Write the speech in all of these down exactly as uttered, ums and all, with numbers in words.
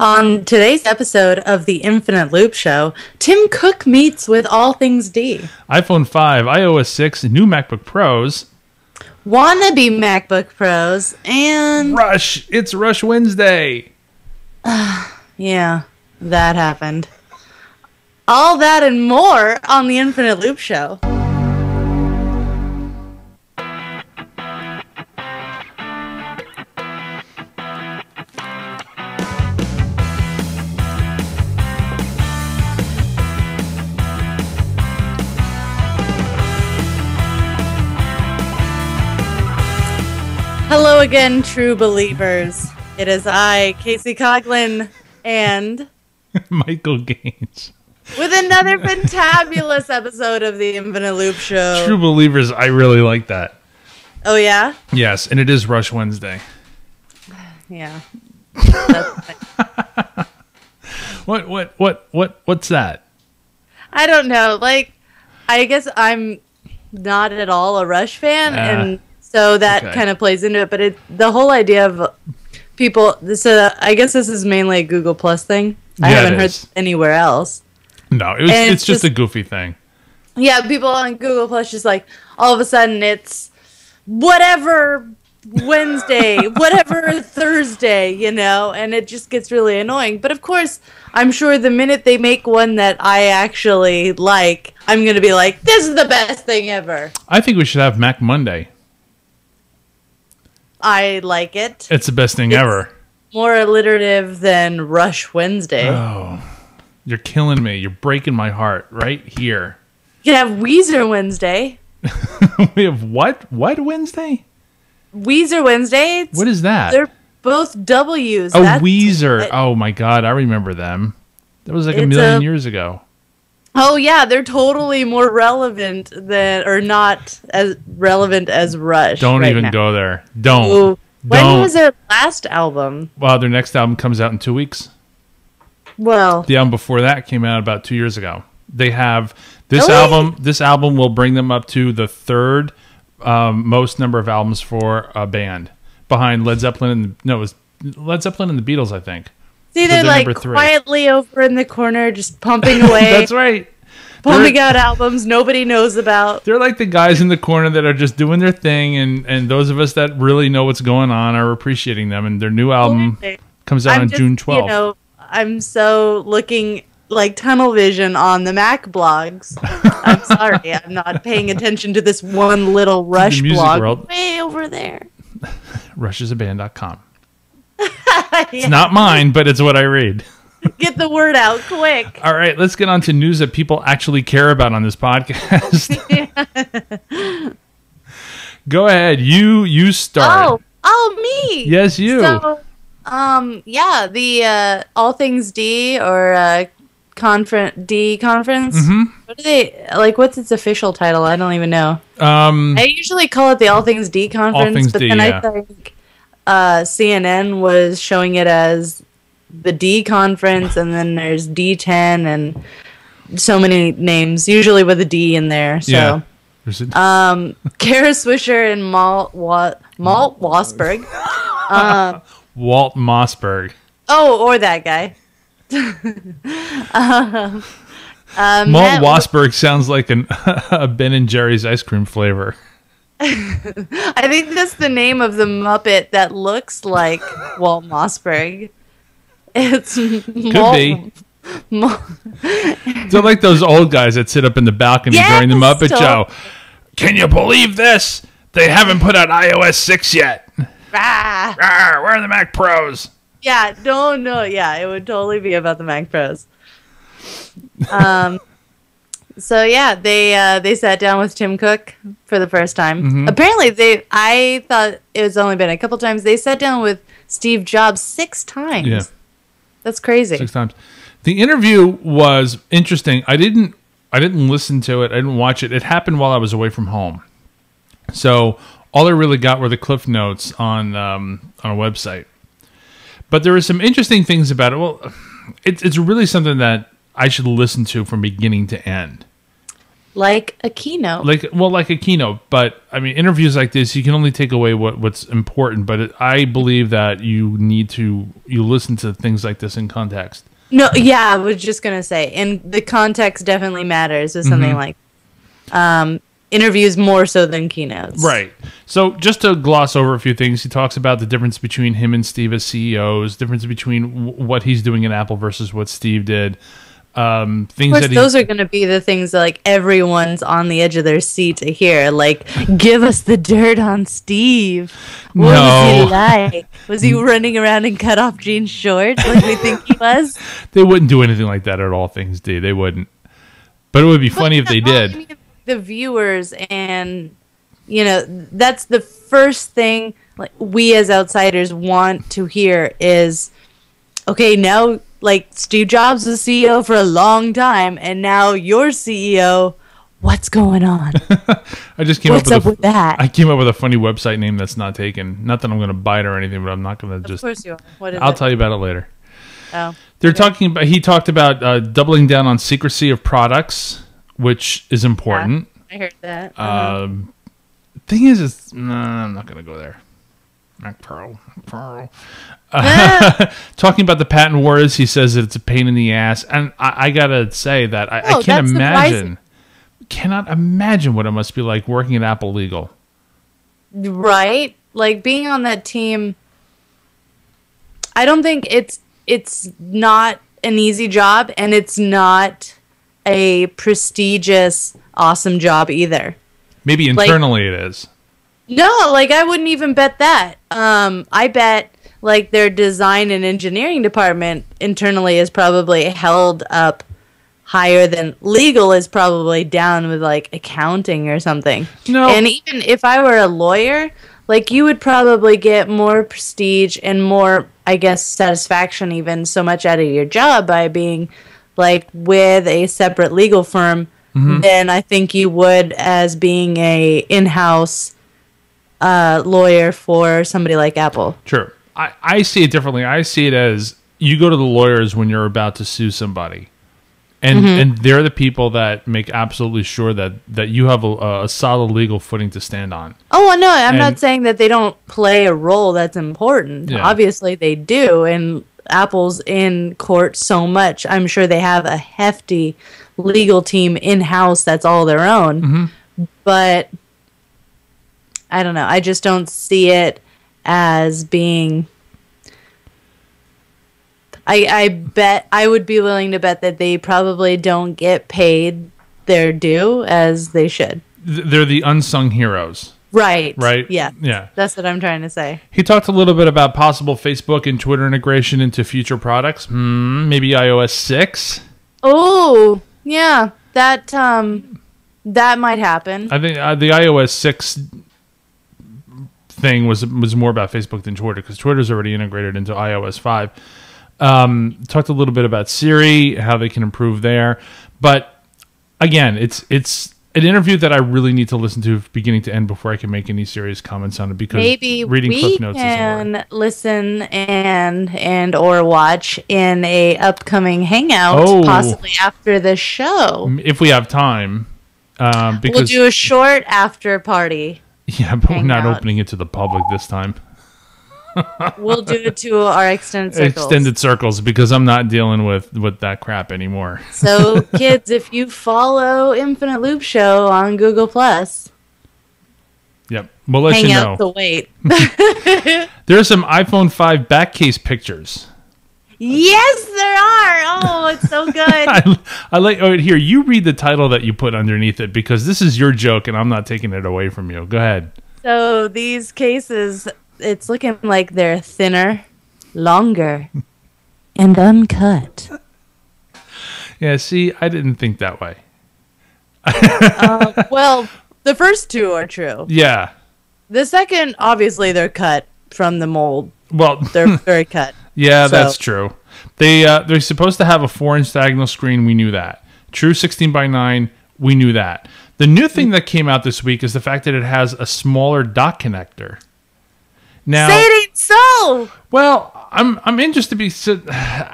On today's episode of the Infinite Loop Show, Tim Cook meets with All Things D. iPhone five, iOS six, new MacBook Pros. Wannabe MacBook Pros, and... Rush! It's Rush Wednesday! Yeah, that happened. All that and more on the Infinite Loop Show. Hello again, true believers. It is I, Casey Coughlin, and... Michael Gaines. With another fantabulous episode of the Infinite Loop Show. True believers, I really like that. Oh, yeah? Yes, and it is Rush Wednesday. Yeah. That's my... What, what, what, what, what's that? I don't know. Like, I guess I'm not at all a Rush fan, uh. and... So that okay. kind of plays into it, but it, the whole idea of people, so I guess this is mainly a Google Plus thing. I yeah, haven't heard this anywhere else. No, it was, it's, it's just, just a goofy thing. Yeah, people on Google Plus just like, all of a sudden it's whatever Wednesday, whatever Thursday, you know, and it just gets really annoying. But of course, I'm sure the minute they make one that I actually like, I'm going to be like, this is the best thing ever. I think we should have Mac Monday. I like it. It's the best thing it's ever. More alliterative than Rush Wednesday. Oh, you're killing me. You're breaking my heart right here. You can have Weezer Wednesday. We have what? What Wednesday? Weezer Wednesday. It's, what is that? They're both W's. Oh, That's Weezer. It. Oh, my God. I remember them. That was like it's a million a, years ago. Oh, yeah. They're totally more relevant than, or not as relevant as Rush. Don't right even now. go there. Don't. Ooh. When Don't. was their last album? Well, their next album comes out in two weeks. Well. The album before that came out about two years ago. They have this really? album. This album will bring them up to the third um, most number of albums for a band. Behind Led Zeppelin and, no, it was Led Zeppelin and the Beatles, I think. See, they're, so they're like quietly over in the corner, just pumping away. That's right. Pumping they're, out albums nobody knows about. They're like the guys in the corner that are just doing their thing, and, and those of us that really know what's going on are appreciating them. And their new album comes out I'm on just, June twelfth. You know, I'm so looking like tunnel vision on the Mac blogs. I'm sorry. I'm not paying attention to this one little Rush blog world. way over there. rush is a band dot com. Yeah. It's not mine, but it's what I read. Get the word out quick. All right, let's get on to news that people actually care about on this podcast. Yeah. Go ahead. You you start. Oh, oh me. Yes, you. So, um yeah, the uh All Things D or uh Conference D Conference. Mm-hmm. What are they like? What's its official title? I don't even know. Um I usually call it the All Things D Conference, All Things but D, then yeah. I think Uh, C N N was showing it as the D Conference, and then there's D ten, and so many names, usually with a D in there. So, yeah. um, Kara Swisher and Malt Wa Malt Wasberg, uh, Walt Mossberg. Oh, or that guy. uh, uh, Malt Wasberg sounds like an a Ben and Jerry's ice cream flavor. I think that's the name of the Muppet that looks like Walt Mossberg. It's Could Walt, be. Mo They're like those old guys that sit up in the balcony yes, during the Muppet totally. Show. Can you believe this? They haven't put out iOS six yet. Ah. Rawr, where are the Mac Pros? Yeah, no, no, yeah, it would totally be about the Mac Pros. Um. So yeah, they uh, they sat down with Tim Cook for the first time. Mm-hmm. Apparently, they I thought it was only been a couple times. They sat down with Steve Jobs six times. Yeah, that's crazy. Six times. The interview was interesting. I didn't I didn't listen to it. I didn't watch it. It happened while I was away from home, so all I really got were the cliff notes on um, on a website. But there were some interesting things about it. Well, it's it's really something that I should listen to from beginning to end. Like a keynote. Like well, like a keynote. But I mean, interviews like this, you can only take away what, what's important. But it, I believe that you need to you listen to things like this in context. No, yeah, I was just gonna say, and the context definitely matters with something mm-hmm. like um, interviews more so than keynotes. Right. So just to gloss over a few things, he talks about the difference between him and Steve as C E Os, difference between w what he's doing at Apple versus what Steve did. Um, things of course, that he, those are going to be the things that like everyone's on the edge of their seat to hear. Like, give us the dirt on Steve. What no. was he like? Was he running around in cut off jean shorts like we think he was? They wouldn't do anything like that at All Things D. They wouldn't. But it would be but funny if they did. I mean, the viewers and you know that's the first thing like we as outsiders want to hear is okay now. Like, Steve Jobs was C E O for a long time, and now you're C E O. What's going on? I just came What's up, with, up a, with that. I came up with a funny website name that's not taken. Not that I'm going to buy it or anything, but I'm not going to just. Of course you are. What is I'll it? tell you about it later. Oh, they're okay. talking about. He talked about uh, doubling down on secrecy of products, which is important. Yeah, I heard that. Uh -huh. Um, thing is, is no, nah, I'm not going to go there. Mac Pro, Mac Pro. Uh, talking about the patent wars, he says that it's a pain in the ass, and I, I gotta say that I, oh, I can't imagine, cannot imagine what it must be like working at Apple Legal. Right, like being on that team. I don't think it's it's not an easy job, and it's not a prestigious, awesome job either. Maybe internally like, it is. No, like I wouldn't even bet that. Um, I bet. Like their design and engineering department internally is probably held up higher than legal is probably down with like accounting or something. No. And even if I were a lawyer, like you would probably get more prestige and more, I guess, satisfaction even so much out of your job by being like with a separate legal firm mm-hmm. than I think you would as being a in-house uh, lawyer for somebody like Apple. Sure. I, I see it differently. I see it as you go to the lawyers when you're about to sue somebody. And mm-hmm. and they're the people that make absolutely sure that, that you have a, a solid legal footing to stand on. Oh, no, I'm and, not saying that they don't play a role that's important. Yeah. Obviously, they do. And Apple's in court so much. I'm sure they have a hefty legal team in-house that's all their own. Mm-hmm. But I don't know. I just don't see it as being I, I bet I would be willing to bet that they probably don't get paid their due as they should. They're the unsung heroes. Right. Right. Yeah. Yeah. That's what I'm trying to say. He talked a little bit about possible Facebook and Twitter integration into future products. Hmm, maybe i O S six. Oh, yeah. That um that might happen. I think uh, the i O S six thing was was more about Facebook than Twitter because Twitter's already integrated into i O S five. Um, talked a little bit about Siri, how they can improve there, but again, it's it's an interview that I really need to listen to beginning to end before I can make any serious comments on it because maybe reading cliff notes can is listen and and or watch in a upcoming hangout, oh, possibly after the show if we have time. Um, because we'll do a short after party. Yeah, but we're not out. opening it to the public this time. We'll do it to our extended circles. Extended circles, because I'm not dealing with, with that crap anymore. So, kids, if you follow Infinite Loop Show on Google Plus, yep, we'll let hang you know. Out to wait. There are some iPhone five back case pictures. Yes, there are. Oh, it's so good. I, I like. Oh, here, you read the title that you put underneath it because this is your joke, and I'm not taking it away from you. Go ahead. So these cases, it's looking like they're thinner, longer, and uncut. Yeah. See, I didn't think that way. uh, well, the first two are true. Yeah. The second, obviously, they're cut from the mold. Well, they're very cut. Yeah, so. That's true. They uh, they're supposed to have a four inch diagonal screen. We knew that. True sixteen by nine. We knew that. The new thing that came out this week is the fact that it has a smaller dock connector. Now, say it ain't so. Well, I'm I'm interested because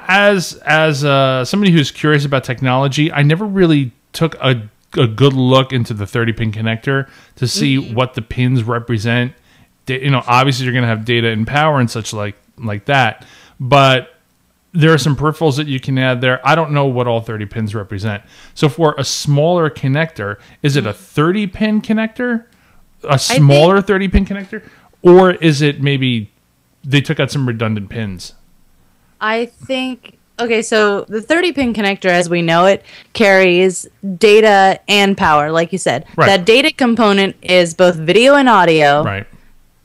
as as uh, somebody who's curious about technology, I never really took a a good look into the thirty pin connector to see mm-hmm. what the pins represent. You know, obviously you're going to have data and power and such like like that, but there are some peripherals that you can add there. I don't know what all thirty pins represent. So for a smaller connector, is it a thirty pin connector, a smaller thirty pin connector, or is it maybe they took out some redundant pins? I think, okay, so the thirty pin connector as we know it carries data and power, like you said. Right. That data component is both video and audio. Right.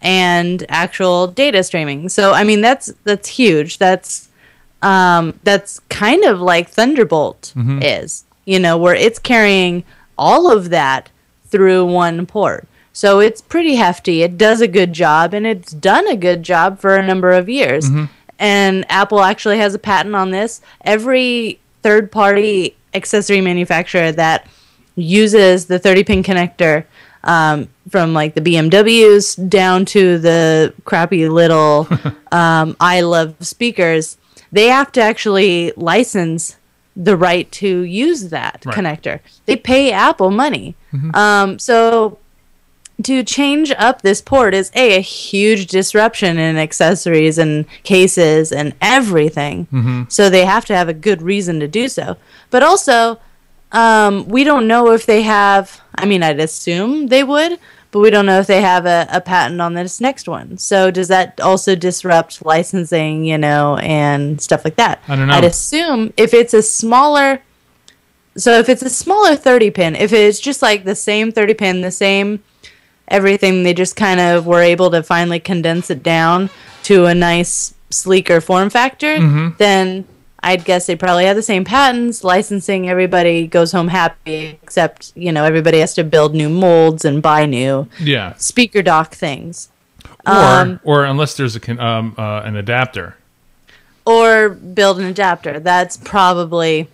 And actual data streaming. So I mean that's that's huge. That's um, that's kind of like Thunderbolt mm-hmm. is, you know, where it's carrying all of that through one port. So it's pretty hefty. It does a good job, and it's done a good job for a number of years. Mm-hmm. And Apple actually has a patent on this. Every third-party accessory manufacturer that uses the thirty pin connector. Um, from like the B M Ws down to the crappy little um, I Love speakers, they have to actually license the right to use that right. connector. They pay Apple money. Mm-hmm. Um, so to change up this port is a, a huge disruption in accessories and cases and everything. Mm-hmm. So they have to have a good reason to do so. But also... Um, we don't know if they have, I mean, I'd assume they would, but we don't know if they have a, a patent on this next one. So does that also disrupt licensing, you know, and stuff like that? I don't know. I'd assume if it's a smaller, so if it's a smaller thirty pin, if it's just like the same thirty pin, the same everything, they just kind of were able to finally condense it down to a nice, sleeker form factor, mm-hmm. then... I'd guess they probably have the same patents, licensing, everybody goes home happy, except, you know, everybody has to build new molds and buy new yeah. speaker dock things. Or, um, or unless there's a, um, uh, an adapter. Or build an adapter. That's probably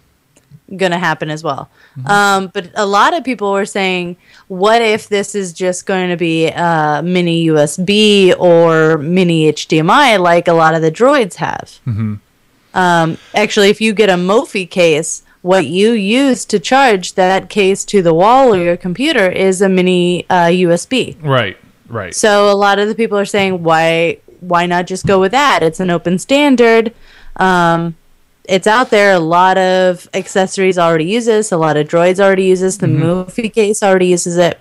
going to happen as well. Mm-hmm. um, but a lot of people were saying, what if this is just going to be uh, mini U S B or mini H D M I like a lot of the droids have? Mm-hmm. Um, actually, if you get a Mophie case, what you use to charge that case to the wall or your computer is a mini uh, U S B. Right, right. So a lot of the people are saying, why why not just go with that? It's an open standard. Um, it's out there. A lot of accessories already use this. A lot of droids already use this. The mm-hmm. Mophie case already uses it.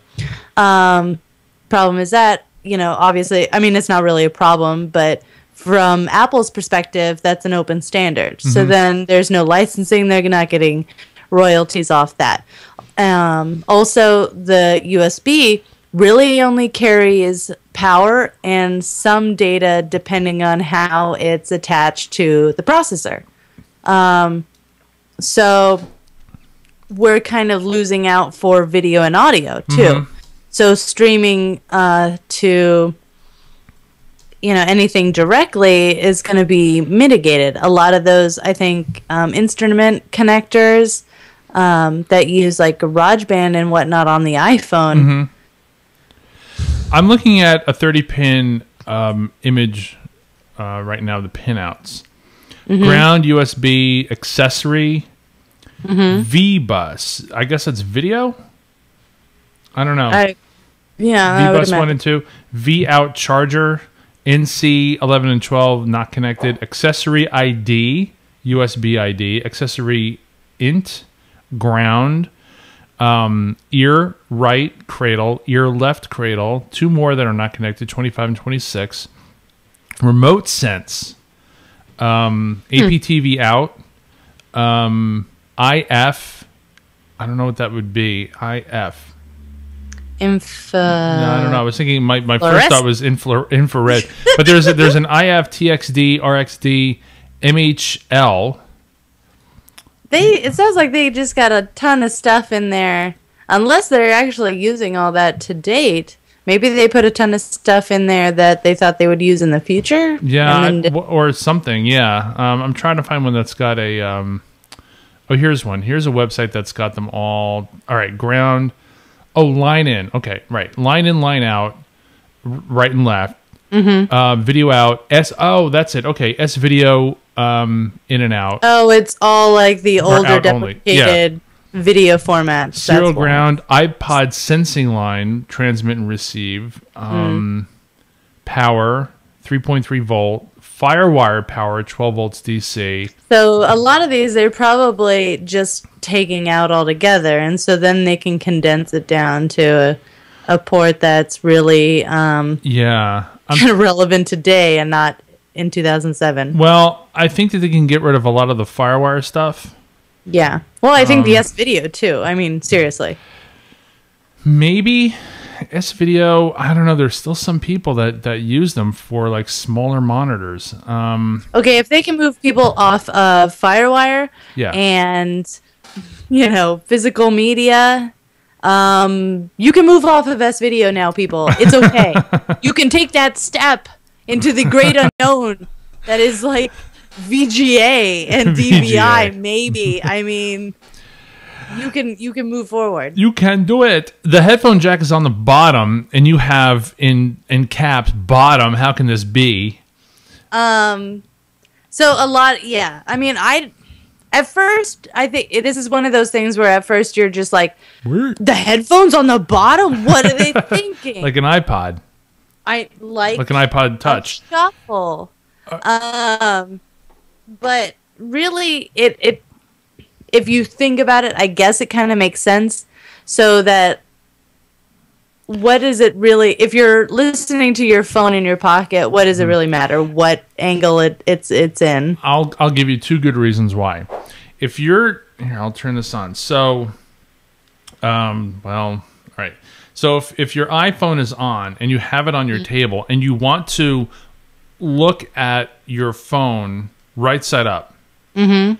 Um, problem is that, you know, obviously, I mean, it's not really a problem, but... From Apple's perspective, that's an open standard. Mm-hmm. So then there's no licensing. They're not getting royalties off that. Um, also, the U S B really only carries power and some data depending on how it's attached to the processor. Um, so we're kind of losing out for video and audio, too. Mm-hmm. So streaming uh, to... you know, anything directly is going to be mitigated. A lot of those, I think, um, instrument connectors um, that use like GarageBand and whatnot on the iPhone. Mm-hmm. I'm looking at a thirty pin um, image uh, right now, the pinouts. Mm-hmm. Ground, U S B, accessory, mm-hmm. V-Bus. I guess that's video? I don't know. I, yeah. V-Bus one and two. V-Out charger. N C eleven and twelve not connected, accessory I D, U S B I D, accessory int, ground, um, ear right cradle, ear left cradle, two more that are not connected, twenty-five and twenty-six, remote sense, um, A P T V hmm. out, um, I F, I don't know what that would be, I F. Inf- no, I don't know. I was thinking my, my first thought was infra infrared, but there's a, there's an I F, T X D, R X D, M H L. They it sounds like they just got a ton of stuff in there, unless they're actually using all that to date. Maybe they put a ton of stuff in there that they thought they would use in the future. Yeah, I, or something. Yeah, um, I'm trying to find one that's got a. Um, oh, here's one. Here's a website that's got them all. All right, ground. Oh, line in. Okay, right. Line in, line out, right and left. Mm-hmm. uh, video out. S. Oh, that's it. Okay, S-Video um, in and out. Oh, it's all like the older deprecated yeah. video formats. Zero that's ground, why. iPod sensing line, transmit and receive, um, mm. power, three point three volt, Firewire power, twelve volts D C. So a lot of these they're probably just taking out altogether, and so then they can condense it down to a, a port that's really um, yeah relevant today and not in two thousand seven. Well, I think that they can get rid of a lot of the Firewire stuff. Yeah. Well, I think um, the S-Video too. I mean, seriously. Maybe S-Video, I don't know, there's still some people that, that use them for like smaller monitors. Um, okay, if they can move people off of Firewire yeah. and, you know, physical media, um, you can move off of S-Video now, people. It's okay. You can take that step into the great unknown that is like V G A and D V I, V G A. Maybe. I mean... You can you can move forward. You can do it. The headphone jack is on the bottom, and you have in in caps bottom. How can this be? Um, so a lot, yeah. I mean, I at first I think this is one of those things where at first you're just like, what? The headphones on the bottom. What are they thinking? Like an iPod. I like like an iPod Touch. Shuffle. Uh, um, but really, it it. If you think about it, I guess it kind of makes sense. So that, what is it really? If you're listening to your phone in your pocket, what does it really matter? What angle it it's it's in? I'll I'll give you two good reasons why. If you're here, I'll turn this on. So, um, well, all right. So if if your iPhone is on and you have it on your mm-hmm. table and you want to look at your phone right side up. Mm-hmm.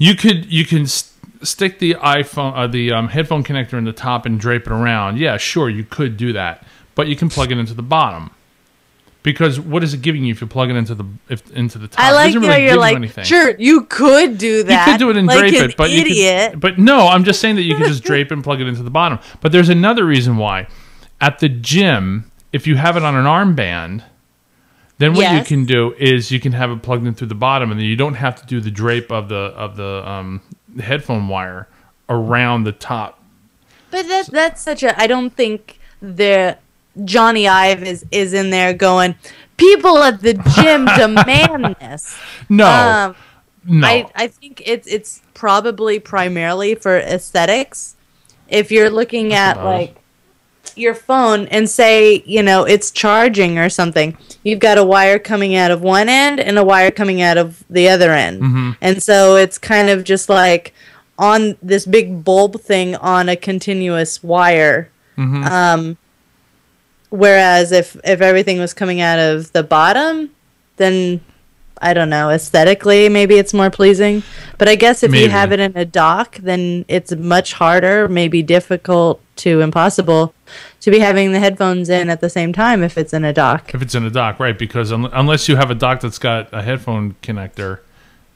You could you can st stick the iPhone uh, the um, headphone connector in the top and drape it around. Yeah, sure, you could do that, but you can plug it into the bottom because what is it giving you if you plug it into the if into the top? I like it really how you're like, you sure, you could do that. You could do it and like drape an it, but idiot. You could, but no, I'm just saying that you can just drape and plug it into the bottom. But there's another reason why. At the gym, if you have it on an armband. Then what yes. you can do is you can have it plugged in through the bottom, and then you don't have to do the drape of the of the um, headphone wire around the top. But that, so. that's such a... I don't think the Johnny Ive is, is in there going, people at the gym demand this. No. Um, no. I, I think it's, it's probably primarily for aesthetics. If you're looking at like... your phone and say, you know, it's charging or something. You've got a wire coming out of one end and a wire coming out of the other end. Mm-hmm. And so it's kind of just like on this big bulb thing on a continuous wire. Mm-hmm. Um, whereas if, if everything was coming out of the bottom, then I don't know, aesthetically maybe it's more pleasing. But I guess if maybe. you have it in a dock, then it's much harder, maybe difficult to impossible to be having the headphones in at the same time if it's in a dock. If it's in a dock, right, because un unless you have a dock that's got a headphone connector,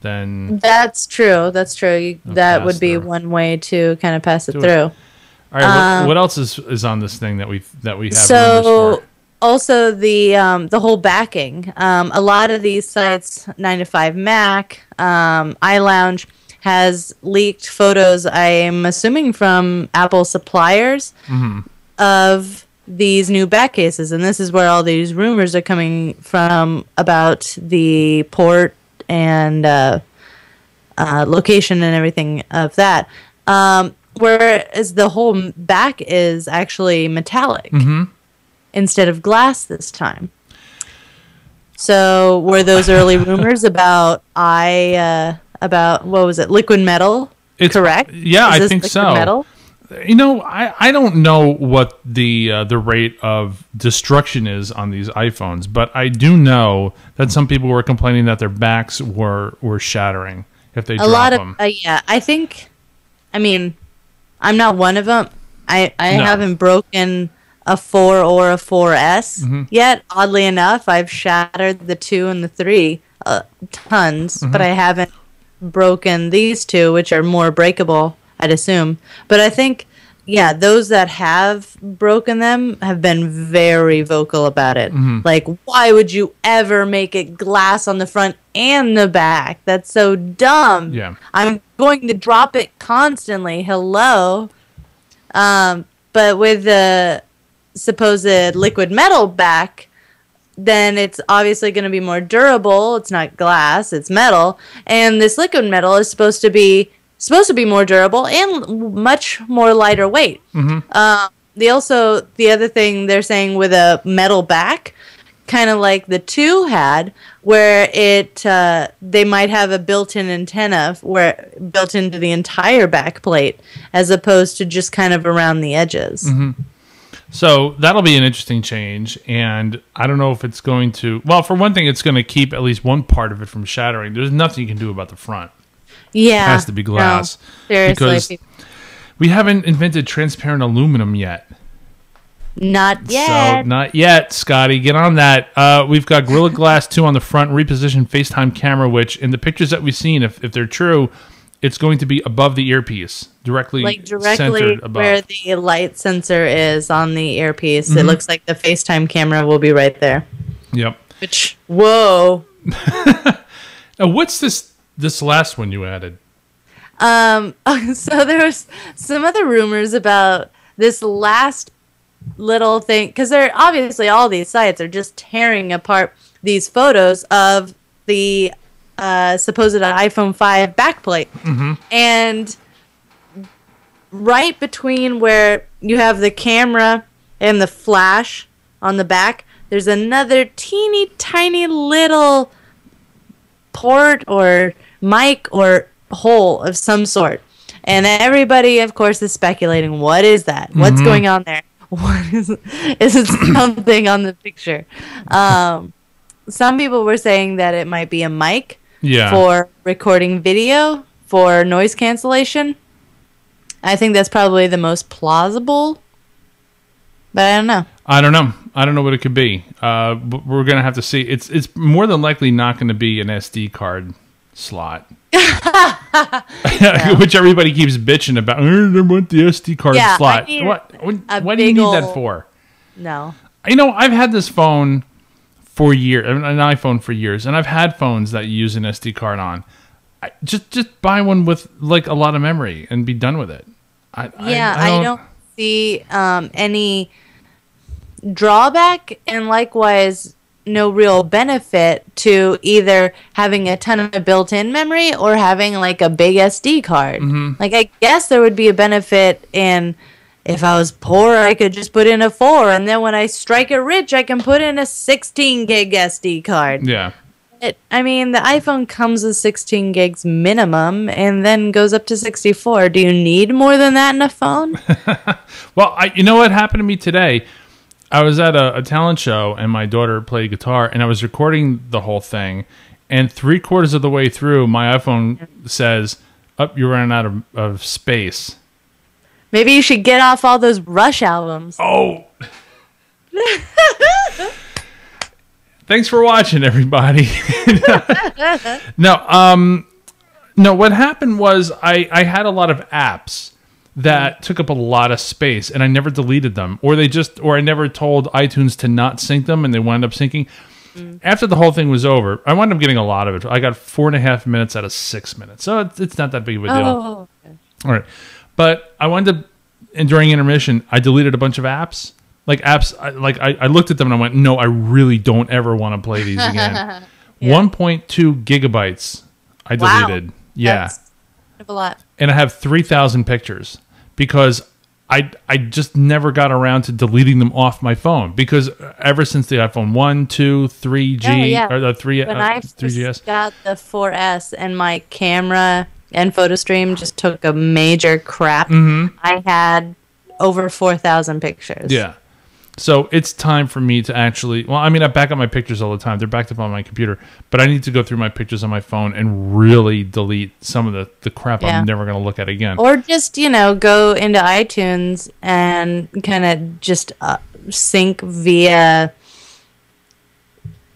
then... That's true. That's true. You, that would be through. one way to kind of pass it Do through. It. All right, um, what, what else is, is on this thing that we that we have? So also the um, the whole backing. Um, a lot of these sites, nine to five Mac, um, iLounge, has leaked photos, I'm assuming from Apple suppliers, mm-hmm. of these new back cases. And this is where all these rumors are coming from about the port and uh, uh, location and everything of that. Um, whereas the whole back is actually metallic mm-hmm. instead of glass this time. So were those early rumors about I... Uh, about what was it, liquid metal? It's, correct. Yeah, I think so. Metal? You know, I I don't know what the uh, the rate of destruction is on these iPhones, but I do know that some people were complaining that their backs were were shattering if they drop them. A lot of uh, yeah, I think. I mean, I'm not one of them. I I no. haven't broken a four or a four S mm-hmm. yet. Oddly enough, I've shattered the two and the three uh, tons, mm-hmm. but I haven't broken these two, which are more breakable, I'd assume. But I think yeah, those that have broken them have been very vocal about it. Mm-hmm. Like, why would you ever make it glass on the front and the back? That's so dumb. Yeah. I'm going to drop it constantly. Hello. Um, but with the supposed liquid metal back, then it's obviously going to be more durable. It's not glass, it's metal. And this liquid metal is supposed to be supposed to be more durable and much more lighter weight. Mm-hmm. Uh, they also, the other thing they're saying with a metal back, kind of like the two had, where it uh, they might have a built-in antenna where built into the entire back plate as opposed to just kind of around the edges. Mm-hmm. So that'll be an interesting change, and I don't know if it's going to... Well, for one thing, it's going to keep at least one part of it from shattering. There's nothing you can do about the front. Yeah. It has to be glass. No, seriously. Because we haven't invented transparent aluminum yet. Not yet. So, not yet, Scotty. Get on that. Uh, we've got Gorilla Glass two on the front, repositioned FaceTime camera, which in the pictures that we've seen, if, if they're true... It's going to be above the earpiece, directly like directly above. Where the light sensor is on the earpiece. Mm-hmm. It looks like the FaceTime camera will be right there. Yep. Which, whoa. Now, what's this this last one you added? Um. So there was some other rumors about this last little thing, because they're obviously all these sites are just tearing apart these photos of the. Uh, supposed iPhone five backplate. Mm-hmm. And right between where you have the camera and the flash on the back, there's another teeny tiny little port or mic or hole of some sort. And everybody, of course, is speculating, what is that? Mm-hmm. What's going on there? What is, is it something on the picture? Um, some people were saying that it might be a mic. Yeah. For recording video, for noise cancellation. I think that's probably the most plausible. But I don't know. I don't know. I don't know what it could be. Uh, but we're going to have to see. It's it's more than likely not going to be an S D card slot. Yeah. Which everybody keeps bitching about. I want the S D card yeah, slot. What, what, what do you need old... that for? No. You know, I've had this phone... for years, an iPhone for years, and I've had phones that use an S D card on. I, just, just buy one with like a lot of memory and be done with it. I, yeah, I, I, don't... I don't see um, any drawback, and likewise, no real benefit to either having a ton of built-in memory or having like a big S D card. Mm-hmm. Like, I guess there would be a benefit in. If I was poor, I could just put in a four, and then when I strike it rich, I can put in a sixteen gig S D card. Yeah. It, I mean, the iPhone comes with sixteen gigs minimum, and then goes up to sixty-four. Do you need more than that in a phone? Well, I, you know what happened to me today? I was at a, a talent show, and my daughter played guitar, and I was recording the whole thing, and three quarters of the way through, my iPhone says, "Up, oh, you're running out of, of space." Maybe you should get off all those Rush albums. Oh. Thanks for watching, everybody. No, um, no, what happened was I, I had a lot of apps that mm. took up a lot of space, and I never deleted them. Or they just, or I never told iTunes to not sync them, and they wound up syncing. Mm. After the whole thing was over, I wound up getting a lot of it. I got four and a half minutes out of six minutes. So it's, it's not that big of a deal. Oh, okay. All right. But I wound up, and during intermission, I deleted a bunch of apps. Like apps, I, like I, I looked at them and I went, no, I really don't ever want to play these again. Yeah. one point two gigabytes I deleted. Wow. Yeah. That's a lot. And I have three thousand pictures because I, I just never got around to deleting them off my phone. Because ever since the iPhone one, two, three G, yeah, yeah. or the three, when uh, I first three G S. Got the four S and my camera... and PhotoStream just took a major crap. Mm-hmm. I had over four thousand pictures. Yeah. So it's time for me to actually... Well, I mean, I back up my pictures all the time. They're backed up on my computer. But I need to go through my pictures on my phone and really delete some of the, the crap yeah. I'm never going to look at again. Or just, you know, go into iTunes and kind of just uh, sync via...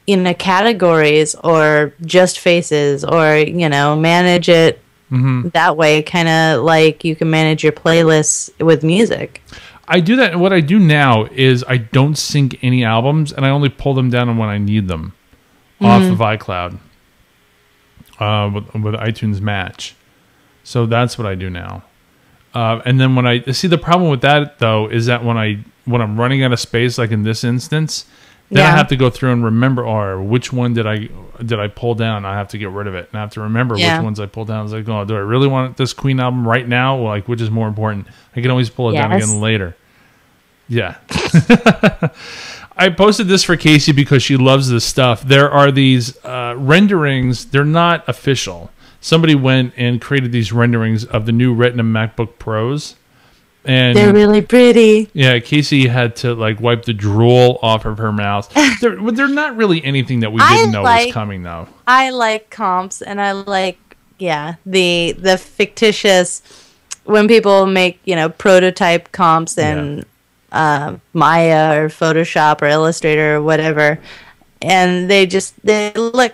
in the categories or just faces or, you know, manage it Mm-hmm. That way, kind of like you can manage your playlists with music. I do that. What I do now is I don't sync any albums, and I only pull them down when I need them mm-hmm. off of iCloud uh, with, with iTunes Match. So that's what I do now. Uh, and then when I see the problem with that though is that when I when I'm running out of space, like in this instance, then yeah. I have to go through and remember, or which one did I did I pull down? I have to get rid of it, and I have to remember yeah. which ones I pulled down. I was like, oh, do I really want this Queen album right now? Well, like, which is more important? I can always pull it yes. down again later. Yeah. I posted this for Casey because she loves this stuff. There are these uh, renderings. They're not official. Somebody went and created these renderings of the new Retina MacBook Pros. And they're really pretty. Yeah, Casey had to like wipe the drool off of her mouth. They're, they're not really anything that we didn't I know like, was coming, though. I like comps, and I like, yeah, the the fictitious, when people make, you know, prototype comps in yeah. uh, Maya or Photoshop or Illustrator or whatever, and they just, they look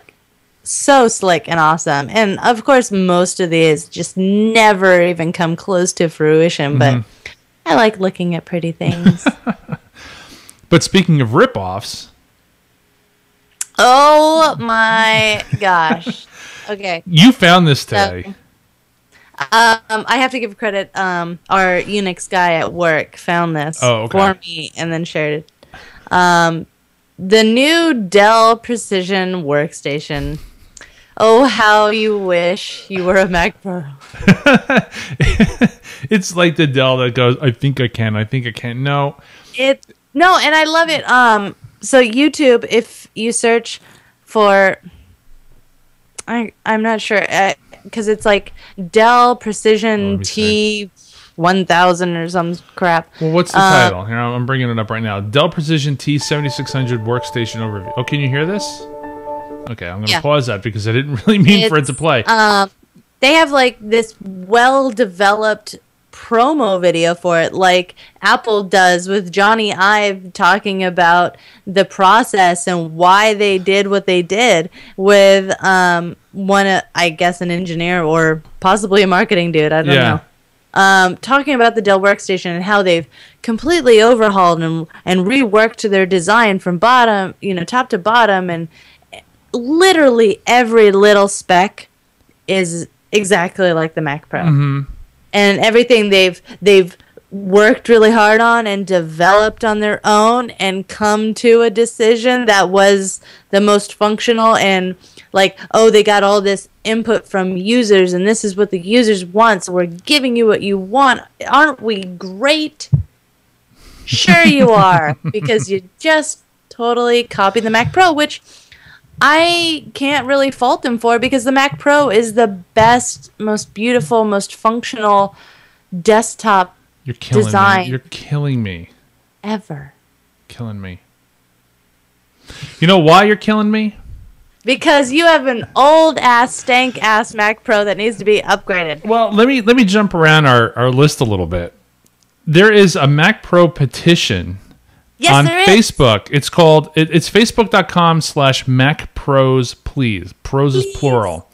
so slick and awesome. And of course, most of these just never even come close to fruition, but... Mm-hmm. I like looking at pretty things. But speaking of ripoffs, oh my gosh! Okay, you found this today. Uh, um, I have to give credit. Um, our Unix guy at work found this oh, okay. for me and then shared it. Um, the new Dell Precision workstation. Oh, how you wish you were a Mac Pro. It's like the Dell that goes, I think I can, I think I can. No. It, no, and I love it. Um, so YouTube, if you search for, I, I'm not sure, because uh, it's like Dell Precision T one thousand or some crap. Well, what's the um, title? Here, I'm bringing it up right now. Dell Precision T seventy-six hundred Workstation Overview. Oh, can you hear this? Okay, I'm going to yeah. pause that because I didn't really mean it's, for it to play. Um, they have like this well-developed promo video for it, like Apple does with Johnny Ive talking about the process and why they did what they did with um, one, uh, I guess, an engineer or possibly a marketing dude. I don't yeah. know. Um, talking about the Dell workstation and how they've completely overhauled and, and reworked their design from bottom, you know, top to bottom, and literally every little spec is exactly like the Mac Pro. Mm-hmm. And everything they've they've worked really hard on and developed on their own and come to a decision that was the most functional, and like, oh, they got all this input from users and this is what the users want, so we're giving you what you want. Aren't we great? Sure you are, because you just totally copied the Mac Pro, which I can't really fault them for, because the Mac Pro is the best, most beautiful, most functional desktop You're killing design. Me. You're killing me. Ever. Killing me. You know why you're killing me? Because you have an old ass, stank ass Mac Pro that needs to be upgraded. Well, let me let me jump around our, our list a little bit. There is a Mac Pro petition. Yes, on Facebook, it's called, it, it's facebook dot com slash Mac Pros Please. Pros please. Is plural.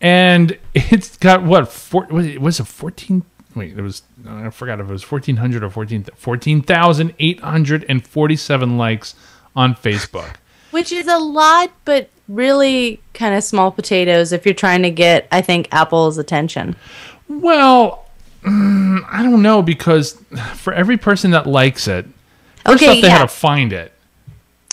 And it's got, what, four, was it, was it fourteen? Wait, it was, I forgot if it was fourteen hundred or fourteen, fourteen thousand eight hundred forty-seven likes on Facebook. Which is a lot, but really kind of small potatoes if you're trying to get, I think, Apple's attention. Well, mm, I don't know, because for every person that likes it, First okay, off, they yeah. had to find it.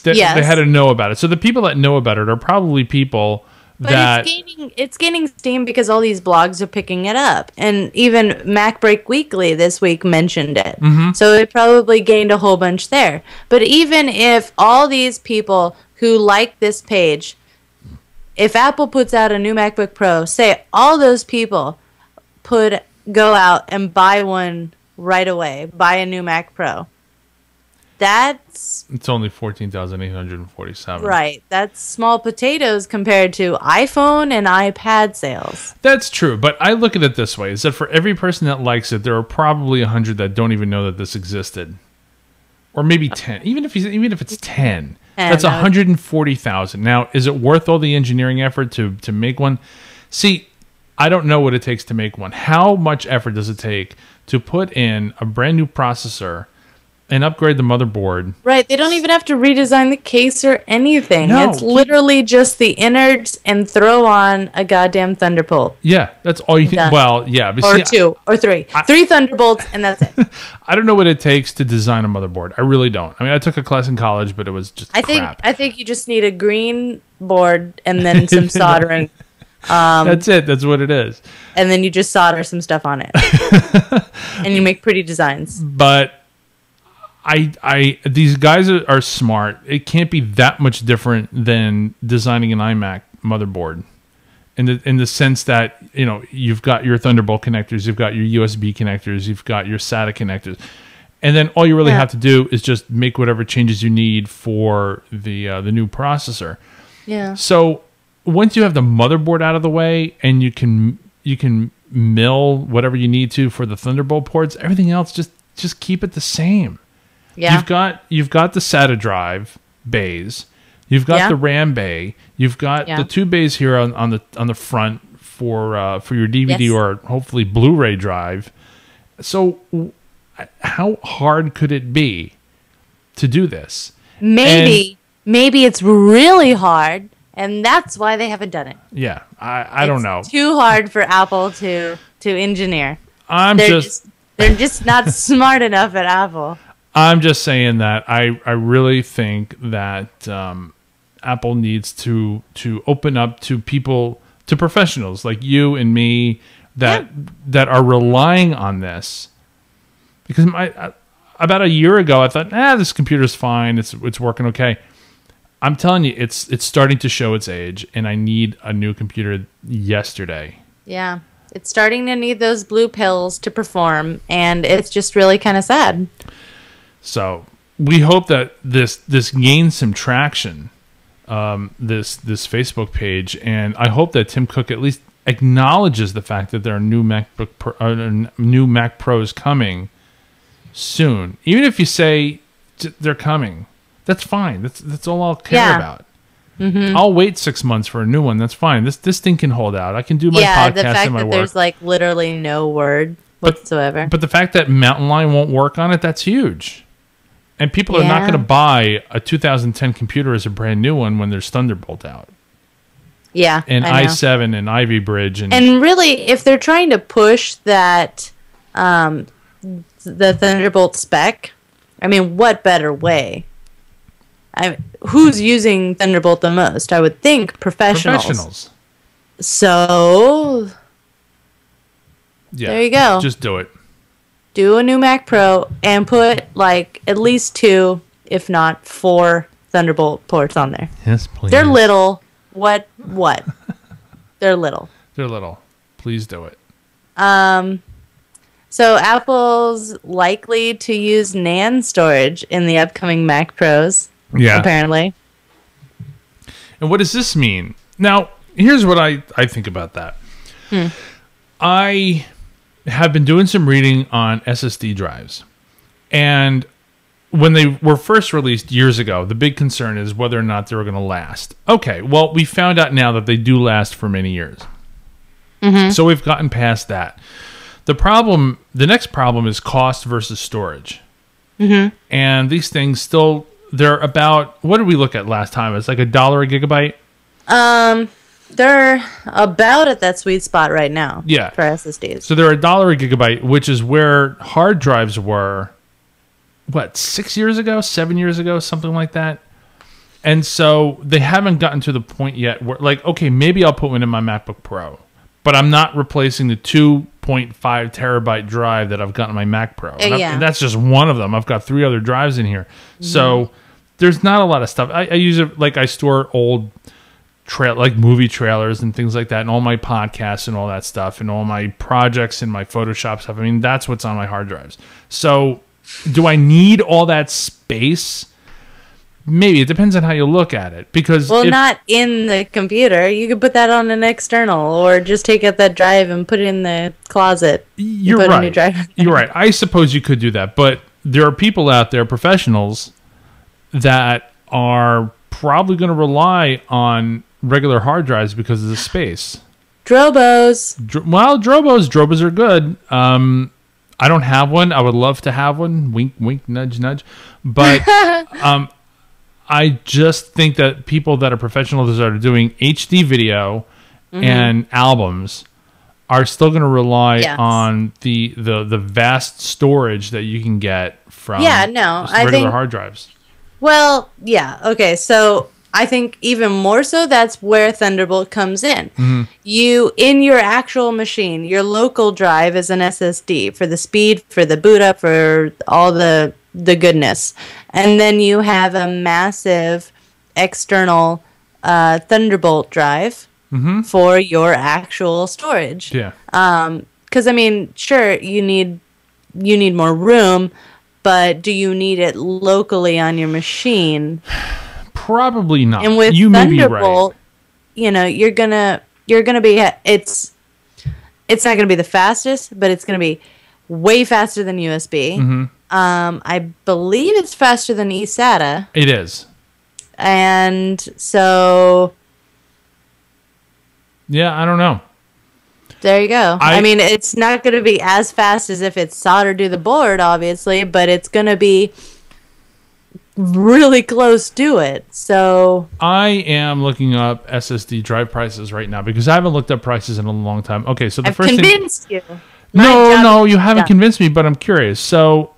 They, yes. they had to know about it. So the people that know about it are probably people but that... But it's gaining, it's gaining steam because all these blogs are picking it up. And even Mac Break Weekly this week mentioned it. Mm-hmm. So it probably gained a whole bunch there. But even if all these people who like this page, if Apple puts out a new MacBook Pro, say all those people put, go out and buy one right away. Buy a new Mac Pro. That's it's only fourteen thousand eight hundred forty-seven. Right. That's small potatoes compared to iPhone and iPad sales. That's true. But I look at it this way, is that for every person that likes it, there are probably a hundred that don't even know that this existed. Or maybe ten. Even if, even if it's ten, that's one hundred forty thousand. Now, is it worth all the engineering effort to, to make one? See, I don't know what it takes to make one. How much effort does it take to put in a brand new processor and upgrade the motherboard? Right. They don't even have to redesign the case or anything. No. It's literally just the innards and throw on a goddamn Thunderbolt. Yeah. That's all you can. Well, yeah. But or see, two I, or three. I, three Thunderbolts and that's it. I don't know what it takes to design a motherboard. I really don't. I mean, I took a class in college, but it was just I crap. think I think you just need a green board and then some soldering. Um, that's it. That's what it is. And then you just solder some stuff on it. And you make pretty designs. But I, I, these guys are, are smart. It can't be that much different than designing an iMac motherboard, in the in the sense that, you know, you've got your Thunderbolt connectors, you've got your U S B connectors, you've got your SATA connectors, and then all you really yeah. have to do is just make whatever changes you need for the uh, the new processor. Yeah. So once you have the motherboard out of the way and you can you can mill whatever you need to for the Thunderbolt ports, everything else just just keep it the same. Yeah. You've got you've got the SATA drive bays, you've got yeah. the RAM bay, you've got yeah. the two bays here on, on the on the front for uh, for your D V D yes. or hopefully Blu-ray drive. So, how hard could it be to do this? Maybe and, maybe it's really hard, and that's why they haven't done it. Yeah, I I it's don't know. Too hard for Apple to to engineer. I'm they're just, just they're just not smart enough at Apple. I'm just saying that I, I really think that um, Apple needs to to open up to people, to professionals like you and me that yeah. that are relying on this. Because my I, about a year ago, I thought, ah, this computer's fine. It's it's working okay. I'm telling you, it's it's starting to show its age, and I need a new computer yesterday. Yeah, it's starting to need those blue pills to perform, and it's just really kind of sad. So we hope that this this gains some traction, um, this this Facebook page, and I hope that Tim Cook at least acknowledges the fact that there are new MacBook Pro, uh, new Mac Pros coming soon. Even if you say they're coming, that's fine. That's that's all I'll care yeah. about. Mm-hmm. I'll wait six months for a new one. That's fine. This this thing can hold out. I can do my yeah, podcast the fact and my that work. There's like literally no word whatsoever. But, but the fact that Mountain Lion won't work on it, that's huge. And people are yeah. not going to buy a two thousand ten computer as a brand new one when there's Thunderbolt out. Yeah, and i seven and Ivy Bridge. And, and really, if they're trying to push that, um, the Thunderbolt spec, I mean, what better way? I, who's using Thunderbolt the most? I would think professionals. Professionals. So, yeah, there you go. Just do it. Do a new Mac Pro and put like at least two, if not four, Thunderbolt ports on there. Yes, please. They're little. What? What? They're little. They're little. Please do it. Um, so Apple's likely to use NAND storage in the upcoming Mac Pros. Yeah. Apparently. And what does this mean? Now, here's what I I think about that. Hmm. I. have been doing some reading on S S D drives. And when they were first released years ago, the big concern is whether or not they were going to last. Okay, well, we found out now that they do last for many years. Mm-hmm. So we've gotten past that. The problem, the next problem is cost versus storage. Mm-hmm. And these things still, they're about, what did we look at last time? It's like a dollar a gigabyte? Um... They're about at that sweet spot right now. Yeah, for S S Ds. So they're a dollar a gigabyte, which is where hard drives were, what, six years ago, seven years ago, something like that. And so they haven't gotten to the point yet where, like, okay, maybe I'll put one in my MacBook Pro, but I'm not replacing the two point five terabyte drive that I've got in my Mac Pro. And, yeah. and that's just one of them. I've got three other drives in here. Mm-hmm. So there's not a lot of stuff. I, I use it, like, I store old... Tra like movie trailers and things like that, and all my podcasts and all that stuff, and all my projects and my Photoshop stuff. I mean, that's what's on my hard drives. So do I need all that space? Maybe. It depends on how you look at it. Because well, if, not in the computer. You could put that on an external, or just take out that drive and put it in the closet. You're put right. A new drive you're right. I suppose you could do that. But there are people out there, professionals, that are probably going to rely on regular hard drives because of the space. Drobos. Dro- well, Drobos. Drobos are good. Um, I don't have one. I would love to have one. Wink, wink, nudge, nudge. But um, I just think that people that are professionals that are doing H D video mm-hmm. and albums are still going to rely yes. on the, the the vast storage that you can get from yeah, no, just regular I think, hard drives. Well, yeah. Okay, so I think even more so that's where Thunderbolt comes in. Mm-hmm. You, in your actual machine, your local drive is an S S D for the speed, for the boot up, for all the, the goodness. And then you have a massive external uh, Thunderbolt drive mm-hmm. for your actual storage. Yeah. Um, 'cause, I mean, sure, you need you need more room, but do you need it locally on your machine? Probably not. And with you Thunderbolt, may be right. you know, you're gonna you're gonna be it's it's not gonna be the fastest, but it's gonna be way faster than U S B. Mm-hmm. Um, I believe it's faster than eSATA. It is. And so, yeah, I don't know. There you go. I, I mean, it's not gonna be as fast as if it's soldered to the board, obviously, but it's gonna be really close to it. So I am looking up S S D drive prices right now because I haven't looked up prices in a long time. Okay, so the I've first convinced thing, you. My no, no, you haven't done. Convinced me, but I'm curious. So,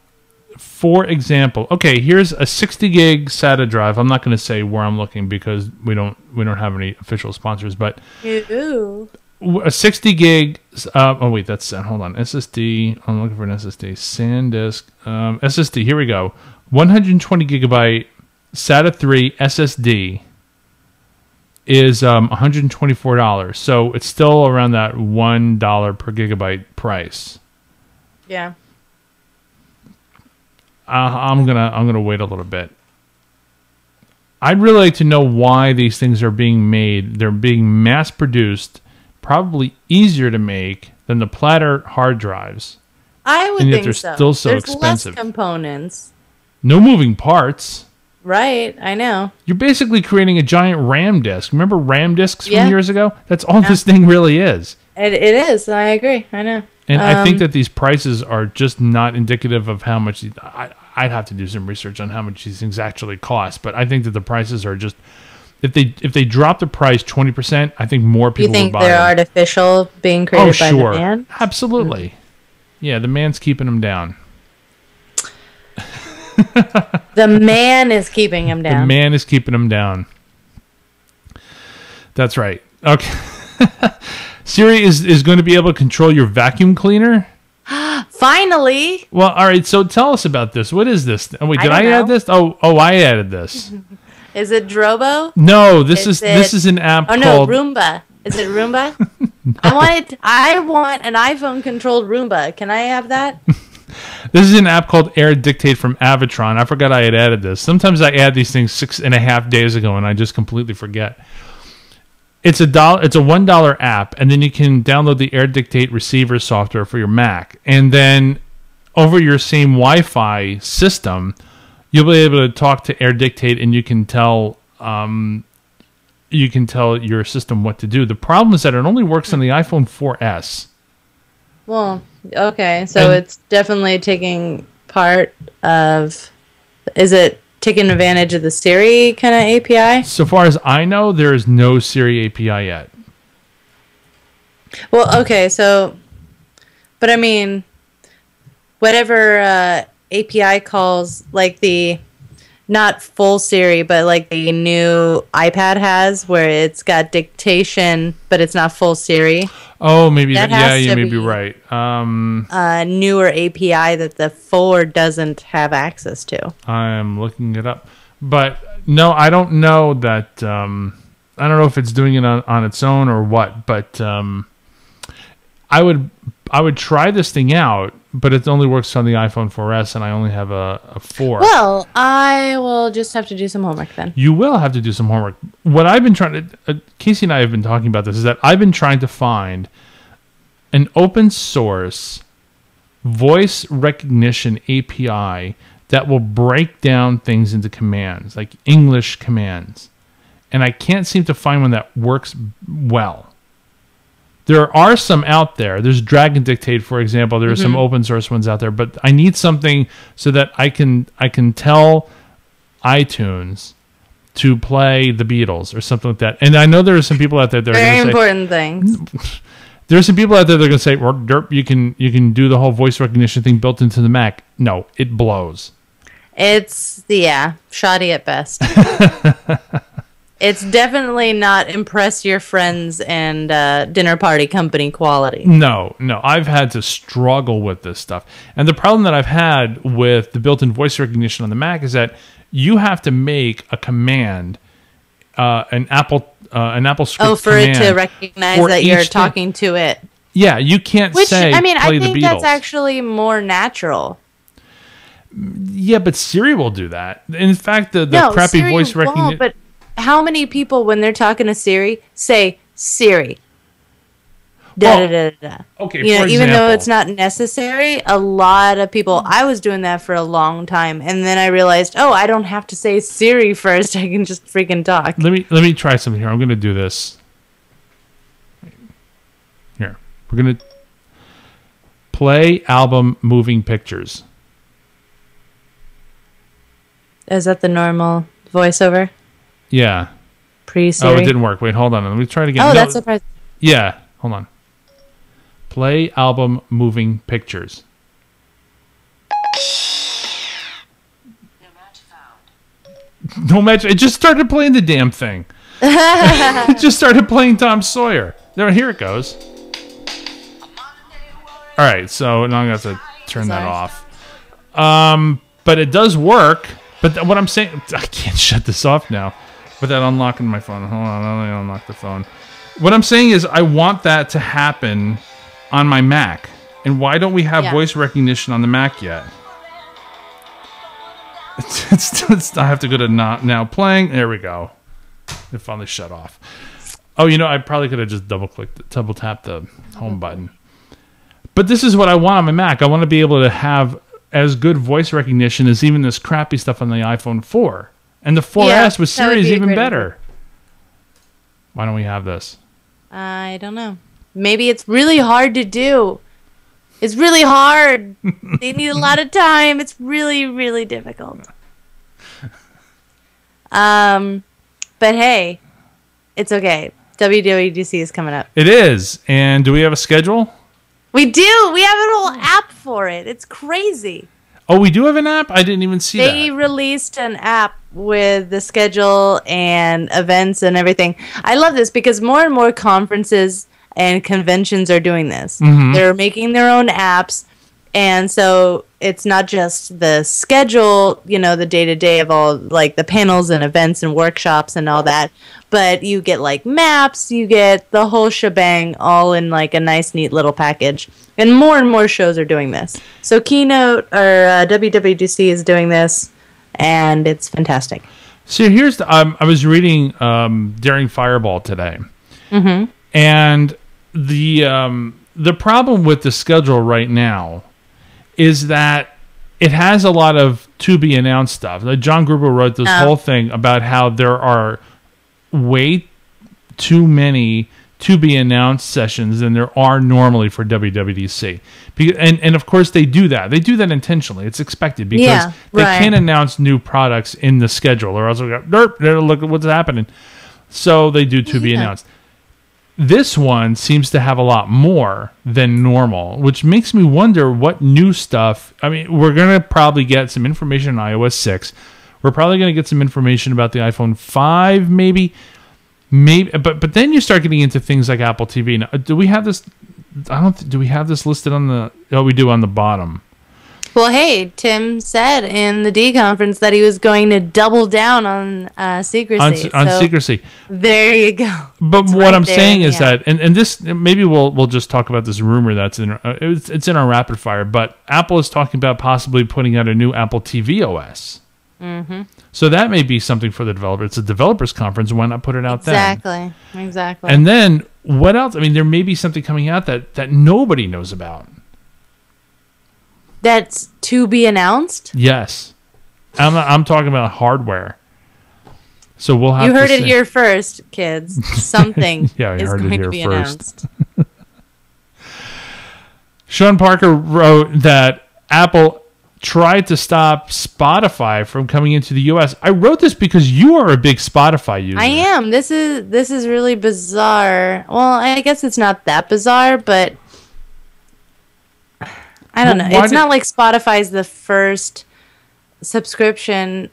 for example, okay, here's a sixty gig SATA drive. I'm not going to say where I'm looking because we don't we don't have any official sponsors, but Ooh. a sixty gig. Uh, oh wait, that's hold on. S S D. I'm looking for an S S D. SanDisk. Um, S S D. Here we go. one hundred twenty gigabyte SATA three S S D is um, one hundred twenty-four dollars. So it's still around that one dollar per gigabyte price. Yeah. Uh, I'm gonna I'm gonna wait a little bit. I'd really like to know why these things are being made. They're being mass produced, probably easier to make than the platter hard drives. I would and yet think they're so. Still so There's expensive. Less components. No moving parts. Right, I know. You're basically creating a giant RAM disk. Remember RAM disks yeah. from years ago? That's all yeah. this thing really is. It, it is. I agree. I know. And um, I think that these prices are just not indicative of how much... I, I'd have to do some research on how much these things actually cost, but I think that the prices are just... If they if they drop the price twenty percent, I think more people would buy it. You think they're them. artificial, being created oh, by sure. the man? Absolutely. Mm-hmm. Yeah, the man's keeping them down. The man is keeping him down. The man is keeping him down. That's right. Okay. Siri is, is going to be able to control your vacuum cleaner? Finally. Well, all right. So tell us about this. What is this? Oh, wait, did I, I add this? Oh, oh, I added this. Is it Drobo? No, this is, is it, this is an app oh, called... Oh, no, Roomba. Is it Roomba? No. I want it, I want an iPhone-controlled Roomba. Can I have that? This is an app called Air Dictate from Avatron. I forgot I had added this. Sometimes I add these things six and a half days ago, and I just completely forget. It's a dollar. It's a one dollar app, and then you can download the Air Dictate receiver software for your Mac, and then over your same Wi-Fi system, you'll be able to talk to Air Dictate, and you can tell um, you can tell your system what to do. The problem is that it only works on the iPhone four S. Well. Okay, so and, it's definitely taking part of... Is it taking advantage of the Siri kind of A P I? So far as I know, there is no Siri A P I yet. Well, okay, so... But I mean, whatever uh, A P I calls, like the... Not full Siri, but like the new iPad has, where it's got dictation, but it's not full Siri. Oh, maybe that. Yeah, you may be right. Um, a newer A P I that the four doesn't have access to. I'm looking it up, but no, I don't know that. Um, I don't know if it's doing it on, on its own or what. But um, I would, I would try this thing out. But it only works on the iPhone four S, and I only have a, a four. Well, I will just have to do some homework then. You will have to do some homework. What I've been trying to... Uh, Casey and I have been talking about this, is that I've been trying to find an open source voice recognition A P I that will break down things into commands, like English commands. And I can't seem to find one that works well. There are some out there. There's Dragon Dictate, for example. There are mm-hmm. some open source ones out there, but I need something so that I can I can tell iTunes to play the Beatles or something like that. And I know there are some people out there that are very important say, things. There's some people out there that are going to say, well, derp, you can you can do the whole voice recognition thing built into the Mac. No, it blows. It's, yeah, shoddy at best. It's definitely not impress your friends and uh, dinner party company quality. No, no. I've had to struggle with this stuff. And the problem that I've had with the built-in voice recognition on the Mac is that you have to make a command, uh, an Apple uh, an Apple script. Oh, for it to recognize that you're talking to it. Yeah, you can't Which, say, I mean, play I think the Beatles. That's actually more natural. Yeah, but Siri will do that. In fact, the, the no, crappy Siri voice recognition... But how many people, when they're talking to Siri, say, Siri? Da, well, da, da, da, da. Okay, you know, example, even though it's not necessary, a lot of people... I was doing that for a long time, and then I realized, oh, I don't have to say Siri first. I can just freaking talk. Let me, let me try something here. I'm going to do this. Here. We're going to play album Moving Pictures. Is that the normal voiceover? Yeah. Pre-Siri. Oh, it didn't work. Wait, hold on. Let me try it again. Oh, no, that's surprising. Yeah. Hold on. Play album Moving Pictures. No match found. No match. It just started playing the damn thing. It just started playing Tom Sawyer. There, here it goes. All right. So now I'm going to have to turn Sorry. that off. Um, but it does work. But what I'm saying, I can't shut this off now without unlocking my phone. Hold on, I don't unlock the phone. What I'm saying is I want that to happen on my Mac. And why don't we have yeah. voice recognition on the Mac yet? It's, it's, it's, I have to go to not now playing. There we go. It finally shut off. Oh, you know, I probably could have just double-clicked, double-tapped the home button. But this is what I want on my Mac. I want to be able to have... as good voice recognition as even this crappy stuff on the iPhone four. And the four S yeah, with Siri is be even better. Why don't we have this? I don't know. Maybe it's really hard to do. It's really hard. They need a lot of time. It's really, really difficult. Um, but hey, it's okay. W W D C is coming up. It is. And do we have a schedule? We do. We have an whole app for it. It's crazy. Oh, we do have an app? I didn't even see they that. They released an app with the schedule and events and everything. I love this because more and more conferences and conventions are doing this. Mm-hmm. They're making their own apps. And so it's not just the schedule, you know, the day-to-day of all, like, the panels and events and workshops and all that. But you get, like, maps, you get the whole shebang all in, like, a nice, neat little package. And more and more shows are doing this. So Keynote or uh, W W D C is doing this, and it's fantastic. So here's the... Um, I was reading um, during Fireball today. Mm-hmm. And the um, the problem with the schedule right now... is that it has a lot of to-be-announced stuff. John Gruber wrote this oh. whole thing about how there are way too many to-be-announced sessions than there are normally for W W D C. And, and, of course, they do that. They do that intentionally. It's expected because yeah, they right. can't announce new products in the schedule or else we go, derp, derp, look at what's happening. So they do to-be-announced. Yeah. This one seems to have a lot more than normal, which makes me wonder what new stuff... I mean, we're going to probably get some information on iOS six. We're probably going to get some information about the iPhone five, maybe. maybe. But but then you start getting into things like Apple T V. Now, do we have this... I don't. Do we have this listed on the... Oh, we do on the bottom. Well, hey, Tim said in the D Conference that he was going to double down on uh, secrecy. On, on so secrecy. There you go. But it's what right I'm saying is that, and, and this, maybe we'll we'll just talk about this rumor that's in, uh, it's, it's in our rapid fire, but Apple is talking about possibly putting out a new Apple T V O S. Mm-hmm. So that may be something for the developer. It's a developers conference. Why not put it out exactly. then? Exactly. Exactly. And then what else? I mean, there may be something coming out that, that nobody knows about. That's to be announced? Yes. I'm, I'm talking about hardware. So we'll have You heard to it see. here first, kids. Something yeah, is heard going it here to be first. announced. Sean Parker wrote that Apple tried to stop Spotify from coming into the U S. I wrote this because you are a big Spotify user. I am. This is this is really bizarre. Well, I guess it's not that bizarre, but I don't well, know. It's not like Spotify's the first subscription,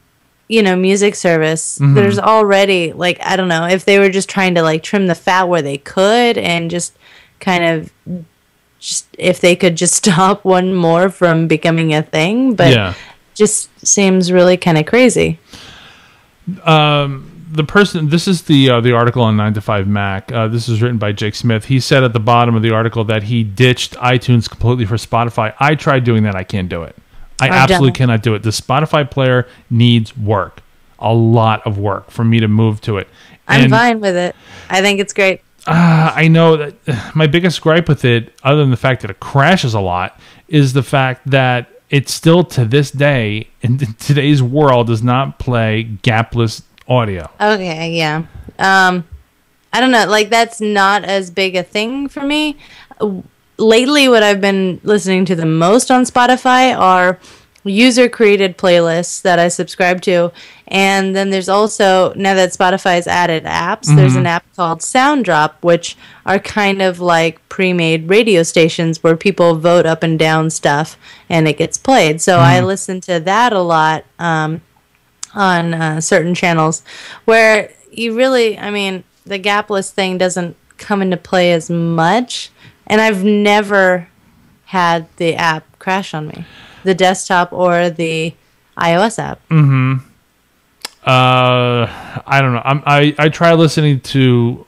you know, music service. Mm-hmm. There's already, like, I don't know, if they were just trying to, like, trim the fat where they could and just kind of... Just, if they could just stop one more from becoming a thing, but yeah. Just seems really kind of crazy. Um, the person, this is the uh, the article on nine to five Mac. Uh, this is written by Jake Smith. He said at the bottom of the article that he ditched iTunes completely for Spotify. I tried doing that. I can't do it. I I'm absolutely done. cannot do it. The Spotify player needs work, a lot of work for me to move to it. I'm and, fine with it. I think it's great. Uh, I know that my biggest gripe with it, other than the fact that it crashes a lot, is the fact that it still to this day in today's world does not play gapless audio. Okay, yeah. Um, I don't know. Like, that's not as big a thing for me. Lately, what I've been listening to the most on Spotify are user-created playlists that I subscribe to. And then there's also, now that Spotify's added apps, mm-hmm. there's an app called Sound Drop, which are kind of like pre-made radio stations where people vote up and down stuff and it gets played. So mm-hmm. I listen to that a lot um, on uh, certain channels where you really, I mean, the gapless thing doesn't come into play as much. And I've never had the app crash on me. The desktop or the iOS app. Mm-hmm. Uh, I don't know. I'm, I I try listening to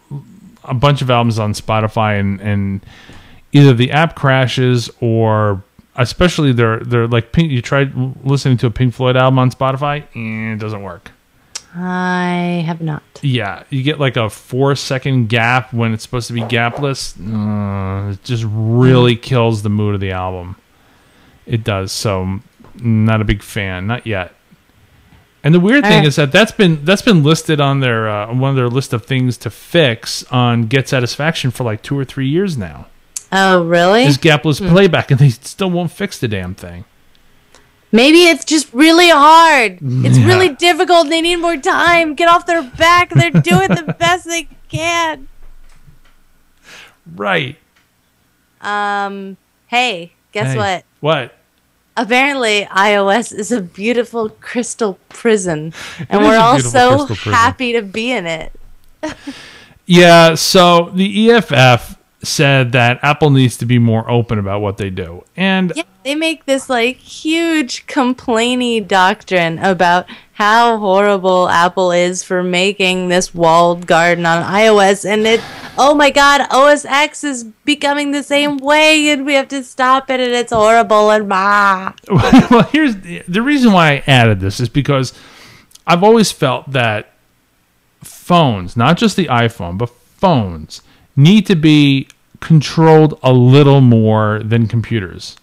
a bunch of albums on Spotify, and and either the app crashes or especially they're they're like Pink. You tried listening to a Pink Floyd album on Spotify, and it doesn't work. I have not. Yeah, you get like a four second gap when it's supposed to be gapless. Uh, it just really kills the mood of the album. It does. So, not a big fan. Not yet. And the weird All thing right. is that that's been that's been listed on their uh, one of their list of things to fix on Get Satisfaction for like two or three years now. Oh, really? Is gapless mm. playback, and they still won't fix the damn thing. Maybe it's just really hard. It's yeah. really difficult. They need more time. Get off their back. They're doing the best they can. Right. Um. Hey, guess hey. what? What? Apparently, iOS is a beautiful crystal prison, and we're all so happy to be in it. Yeah, so the E F F said that Apple needs to be more open about what they do. And yeah, they make this like huge complainy doctrine about how horrible Apple is for making this walled garden on iOS, and it, oh my God, O S X is becoming the same way, and we have to stop it, and it's horrible, and bah. Well, here's the, the reason why I added this is because I've always felt that phones, not just the iPhone, but phones need to be controlled a little more than computers,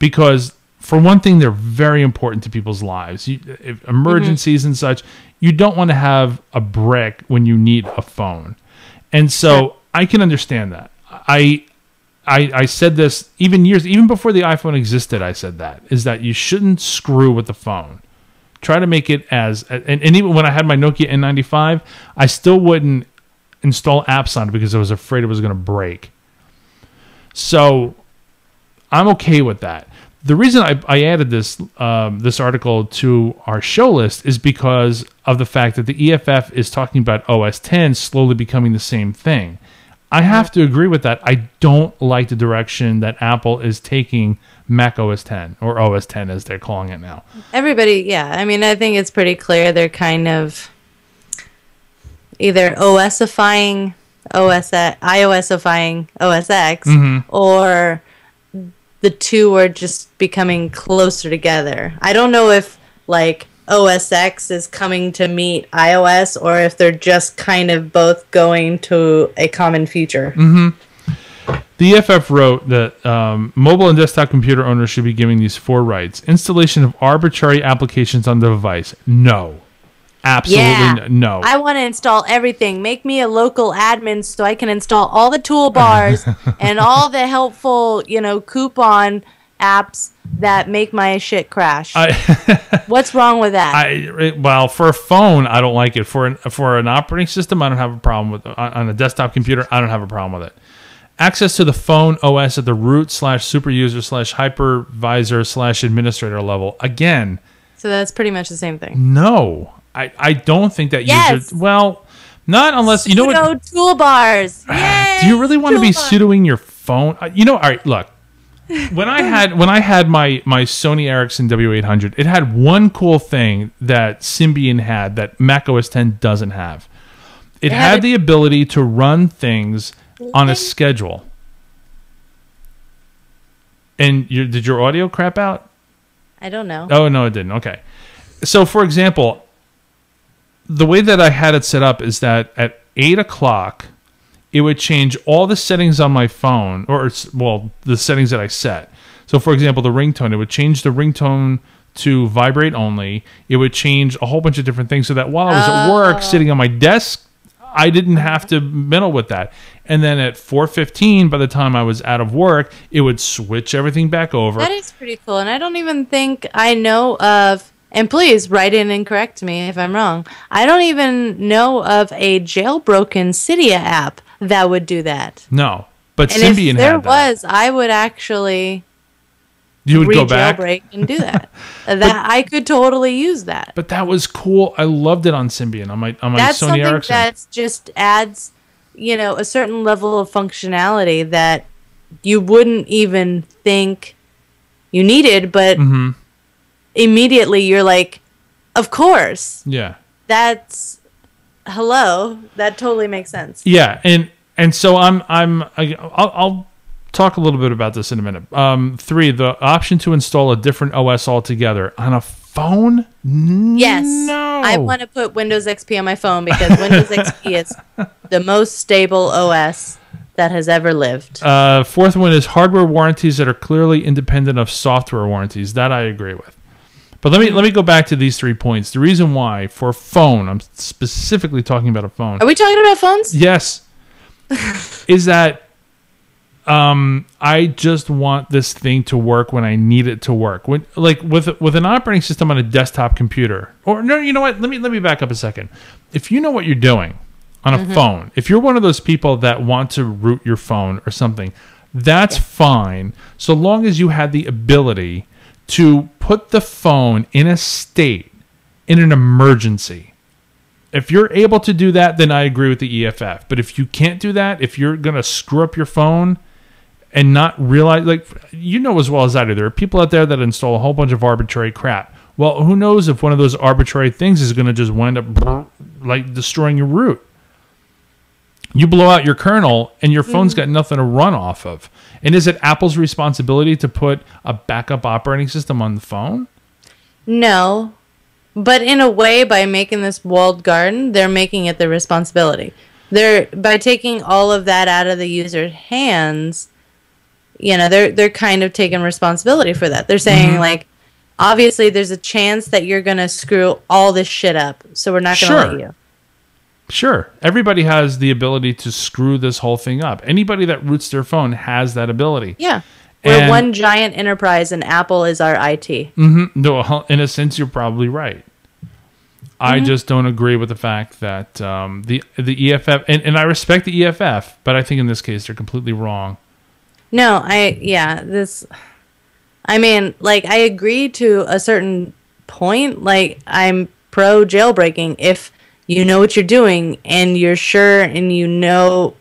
because for one thing, they're very important to people's lives. You, if emergencies mm-hmm. and such, you don't want to have a brick when you need a phone. And so I can understand that. I, I, I said this even years, even before the iPhone existed, I said that, is that you shouldn't screw with the phone. Try to make it as, and, and even when I had my Nokia N ninety-five, I still wouldn't install apps on it because I was afraid it was going to break. So I'm okay with that. The reason I, I added this um, this article to our show list is because of the fact that the E F F is talking about O S ten slowly becoming the same thing. I have to agree with that. I don't like the direction that Apple is taking Mac O S ten, or O S ten as they're calling it now. Everybody, yeah. I mean, I think it's pretty clear they're kind of either OSifying, O S, iOSifying O S X, mm-hmm. or the two are just becoming closer together. I don't know if like O S X is coming to meet iOS, or if they're just kind of both going to a common future. Mm-hmm. The E F F wrote that um, mobile and desktop computer owners should be given these four rights. Installation of arbitrary applications on the device. No. Absolutely yeah. no. I want to install everything. Make me a local admin so I can install all the toolbars and all the helpful, you know, coupon apps that make my shit crash. I, What's wrong with that? I, well, for a phone, I don't like it. For an, for an operating system, I don't have a problem with it. On a desktop computer, I don't have a problem with it. Access to the phone O S at the root slash super user slash hypervisor slash administrator level. Again. So that's pretty much the same thing. No. I, I don't think that yes. user... Well, not unless... you know what? Pseudo toolbars. Yay, do you really want to be pseudoing your phone? You know, all right, look. When I had when I had my, my Sony Ericsson W eight hundred, it had one cool thing that Symbian had that Mac O S X doesn't have. It, it had, had the ability to run things on a schedule. And you, did your audio crap out? I don't know. Oh, no, it didn't. Okay. So, for example... the way that I had it set up is that at eight o'clock, it would change all the settings on my phone, or, well, the settings that I set. So, for example, the ringtone, it would change the ringtone to vibrate only. It would change a whole bunch of different things so that while I was at work, sitting on my desk, I didn't have to meddle with that. And then at four fifteen, by the time I was out of work, it would switch everything back over. That is pretty cool, and I don't even think I know of... and please write in and correct me if I'm wrong. I don't even know of a jailbroken Cydia app that would do that. No, but and Symbian had that. If there was, I would actually you would go back re-jailbreak and do that. that but, I could totally use that. But that was cool. I loved it on Symbian. On my on my that's Sony Ericsson. That's just adds, you know, a certain level of functionality that you wouldn't even think you needed, but. Mm-hmm. Immediately you're like, of course. Yeah. That's hello. That totally makes sense. Yeah, and and so I'm I'm I, I'll, I'll talk a little bit about this in a minute. Um, three, the option to install a different O S altogether on a phone. Yes. No. I want to put Windows X P on my phone because Windows X P is the most stable O S that has ever lived. Uh, fourth one is hardware warranties that are clearly independent of software warranties. That I agree with. But let me let me go back to these three points. The reason why for a phone, I'm specifically talking about a phone. Are we talking about phones? Yes. is that um, I just want this thing to work when I need it to work. When like with with an operating system on a desktop computer, or no, you know what? Let me let me back up a second. If you know what you're doing on a mm-hmm. phone, if you're one of those people that want to root your phone or something, that's yeah. fine, so long as you had the ability to put the phone in a state in an emergency. If you're able to do that, then I agree with the E F F. But if you can't do that, if you're going to screw up your phone and not realize, like, you know as well as I do, there are people out there that install a whole bunch of arbitrary crap. Well, who knows if one of those arbitrary things is going to just wind up, like, destroying your root. You blow out your kernel, and your phone's got nothing to run off of. And is it Apple's responsibility to put a backup operating system on the phone? No. But in a way, by making this walled garden, they're making it their responsibility. They're by taking all of that out of the user's hands, you know, they're they're kind of taking responsibility for that. They're saying, mm-hmm. like, obviously there's a chance that you're going to screw all this shit up, so we're not going to sure. let you. Sure. Everybody has the ability to screw this whole thing up. Anybody that roots their phone has that ability. Yeah. We're and, one giant enterprise, and Apple is our I T. Mm-hmm. No, in a sense, you're probably right. Mm-hmm. I just don't agree with the fact that um, the the E F F... And, and I respect the E F F, but I think in this case, they're completely wrong. No, I... Yeah, this... I mean, like, I agree to a certain point. Like, I'm pro-jailbreaking if... you know what you're doing, and you're sure, and you know,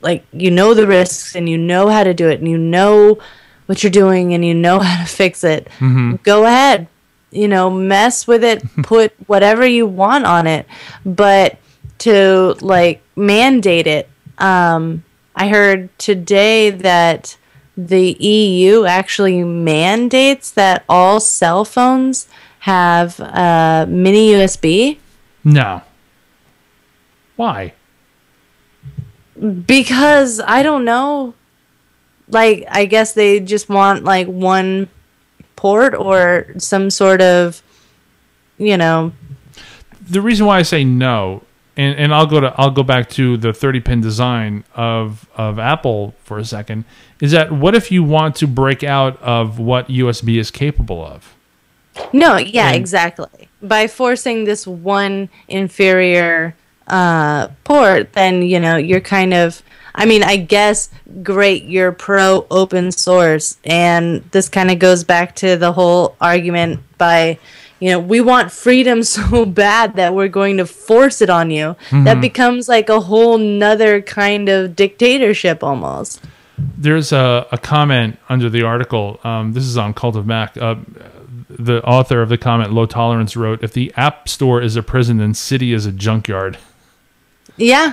like, you know the risks, and you know how to do it, and you know what you're doing, and you know how to fix it. Mm-hmm. Go ahead. You know, mess with it. Put whatever you want on it. But to, like, mandate it, um, I heard today that the E U actually mandates that all cell phones have uh, mini U S B. No. Why? Because, I don't know, like, I guess they just want, like, one port or some sort of, you know, the reason why I say no, and and I'll go to I'll go back to the thirty pin design of of Apple for a second, is that what if you want to break out of what U S B is capable of? No, yeah, and, exactly. By forcing this one inferior uh, port, then you know you're kind of. I mean, I guess great, you're pro open source, and this kind of goes back to the whole argument by, you know, we want freedom so bad that we're going to force it on you. Mm-hmm. That becomes like a whole nother kind of dictatorship almost. There's a, a comment under the article. Um, this is on Cult of Mac. Uh, the author of the comment, Low Tolerance, wrote, "If the App Store is a prison, then Cydia is a junkyard." Yeah.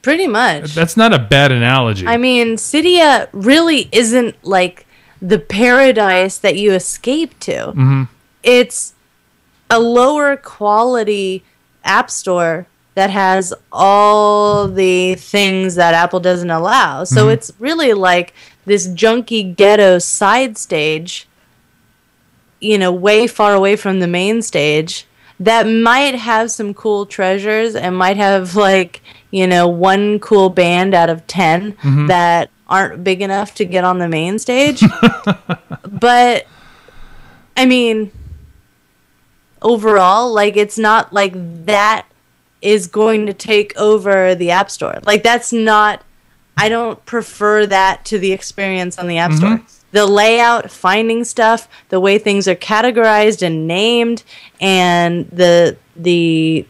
Pretty much. That's not a bad analogy. I mean, Cydia really isn't like the paradise that you escape to. Mm-hmm. It's a lower quality app store that has all the things that Apple doesn't allow. So mm-hmm. it's really like this junky ghetto side stage, you know, way far away from the main stage that might have some cool treasures and might have like... you know, one cool band out of ten mm-hmm. that aren't big enough to get on the main stage. But, I mean, overall, like, it's not like that is going to take over the App Store. Like, that's not, I don't prefer that to the experience on the App mm-hmm. Store. The layout, finding stuff, the way things are categorized and named, and the, the...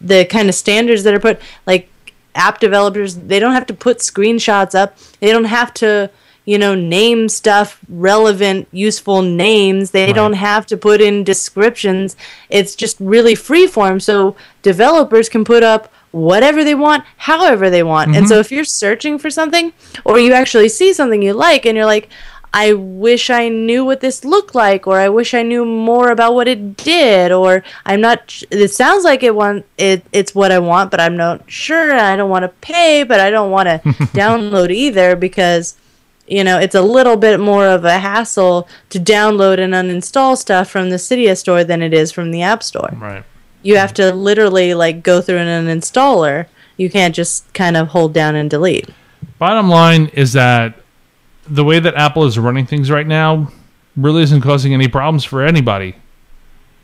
the kind of standards that are put, like app developers, they don't have to put screenshots up. They don't have to, you know, name stuff relevant, useful names. They right. don't have to put in descriptions. It's just really freeform. So developers can put up whatever they want, however they want. Mm-hmm. And so if you're searching for something or you actually see something you like and you're like, I wish I knew what this looked like, or I wish I knew more about what it did, or I'm not, it sounds like it want, it, it's what I want, but I'm not sure, I don't want to pay, but I don't want to download either, because, you know, it's a little bit more of a hassle to download and uninstall stuff from the Cydia store than it is from the App Store. Right. You have to literally, like, go through an uninstaller. You can't just kind of hold down and delete. Bottom line is that the way that Apple is running things right now really isn't causing any problems for anybody.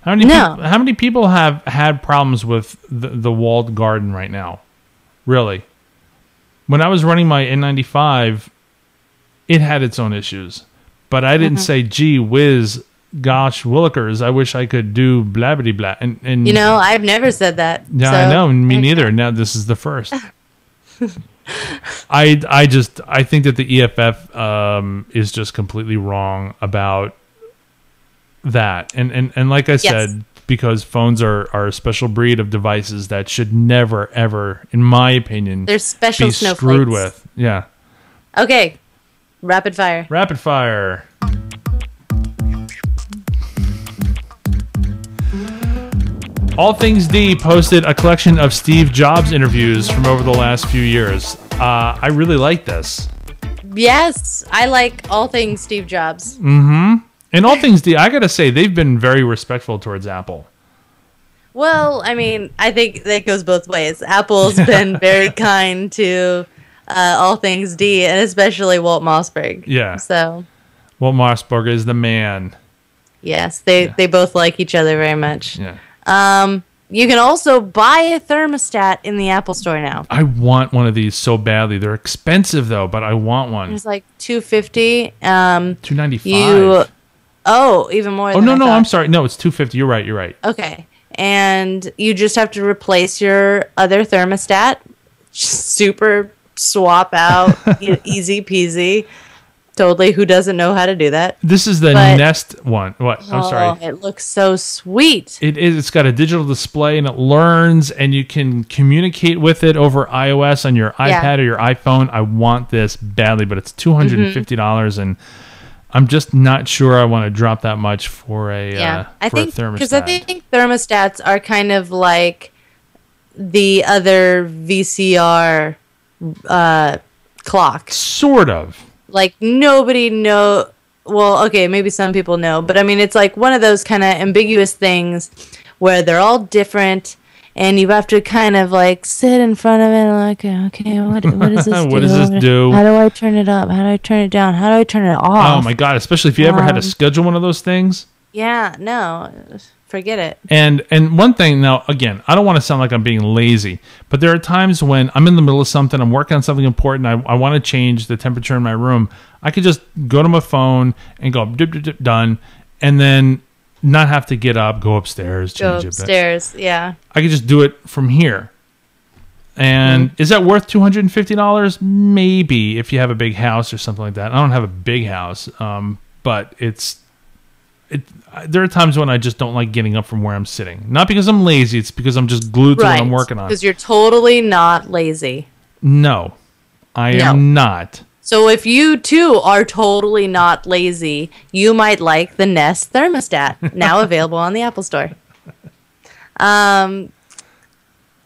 How many, no. people, how many people have had problems with the, the walled garden right now? Really? When I was running my N ninety-five, it had its own issues. But I didn't mm-hmm. say, gee whiz, gosh willikers, I wish I could do blabbity-blah. And, and, you know, I've never said that. Yeah, so. I know. Me neither. Now this is the first. I I just I think that the E F F um, is just completely wrong about that, and and and like I yes. said, because phones are are a special breed of devices that should never ever, in my opinion, they're special be snowflakes. Screwed with. Yeah. Okay. Rapid fire. Rapid fire. All Things D posted a collection of Steve Jobs interviews from over the last few years. Uh, I really like this. Yes, I like All Things Steve Jobs. Mm-hmm. And All Things D, I gotta say, they've been very respectful towards Apple. Well, I mean, I think that goes both ways. Apple's been very kind to uh, All Things D, and especially Walt Mossberg. Yeah. So. Walt Mossberg is the man. Yes, they, yeah. they both like each other very much. Yeah. Um, you can also buy a thermostat in the Apple Store now. I want one of these so badly. They're expensive though, but I want one. It's like two fifty. Um, two ninety five. You, oh, even more. Oh than no, I no, thought. I'm sorry. No, it's two fifty. You're right. You're right. Okay, and you just have to replace your other thermostat. Just super swap out, easy peasy. Totally. Who doesn't know how to do that? This is the but, Nest one. What? I'm oh, sorry. It looks so sweet. It is. It's got a digital display and it learns, and you can communicate with it over iOS on your iPad yeah. or your iPhone. I want this badly, but it's two hundred fifty dollars, mm-hmm. and I'm just not sure I want to drop that much for a, yeah. uh, I for think, a thermostat. Because I think thermostats are kind of like the other V C R uh, clock. Sort of. Like, nobody know. Well, okay, maybe some people know. But, I mean, it's like one of those kind of ambiguous things where they're all different. and you have to kind of like sit in front of it and like, okay, okay, what, what does this do? What does this do? How do I turn it up? How do I turn it down? How do I turn it off? Oh my God, especially if you um, ever had to schedule one of those things. Yeah, no, forget it. And and one thing, now, again, I don't want to sound like I'm being lazy, but there are times when I'm in the middle of something, I'm working on something important, I, I want to change the temperature in my room. I could just go to my phone and go, dip, dip, dip, done, and then not have to get up, go upstairs, change it. Go upstairs, yeah. I could just do it from here. And mm-hmm. is that worth two hundred fifty dollars? Maybe, if you have a big house or something like that. I don't have a big house, um, but it's... It, there are times when I just don't like getting up from where I'm sitting. Not because I'm lazy. It's because I'm just glued to right. what I'm working on. Because you're totally not lazy. No, I no. am not. So if you, too, are totally not lazy, you might like the Nest thermostat, now available on the Apple Store. Um,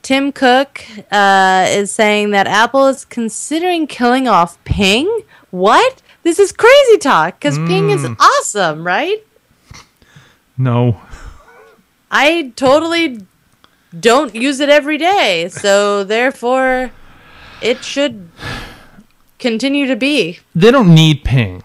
Tim Cook uh, is saying that Apple is considering killing off Ping. What? This is crazy talk, because mm. Ping is awesome, right? No. I totally don't use it every day, so therefore it should continue to be. They don't need Ping.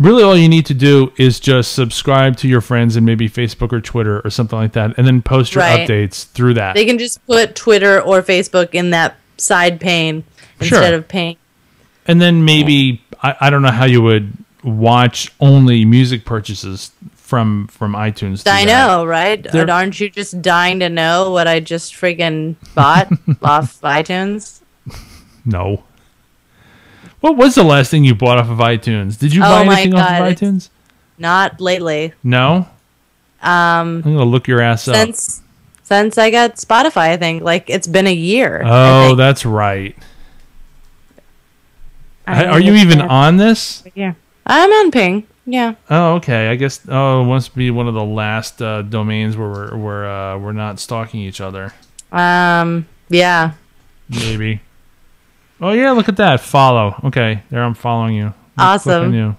Really, all you need to do is just subscribe to your friends in maybe Facebook or Twitter or something like that, and then post your right. updates through that. They can just put Twitter or Facebook in that side pane instead sure. of Ping. And then maybe, I, I don't know how you would watch only music purchases from from iTunes. I know, right? They're, aren't you just dying to know what I just friggin' bought off iTunes? No. What was the last thing you bought off of iTunes? Did you oh buy anything God, off of iTunes? Not lately. No? Um, I'm going to look your ass up. Since, since I got Spotify, I think. Like, it's been a year. Oh, that's right. I, are you even on this? Yeah. I'm on Ping. Yeah. Oh, okay. I guess oh, it must be one of the last uh, domains where we're we're uh, we're not stalking each other. Um. Yeah. Maybe. Oh yeah. Look at that. Follow. Okay. There. I'm following you. I'm awesome. You.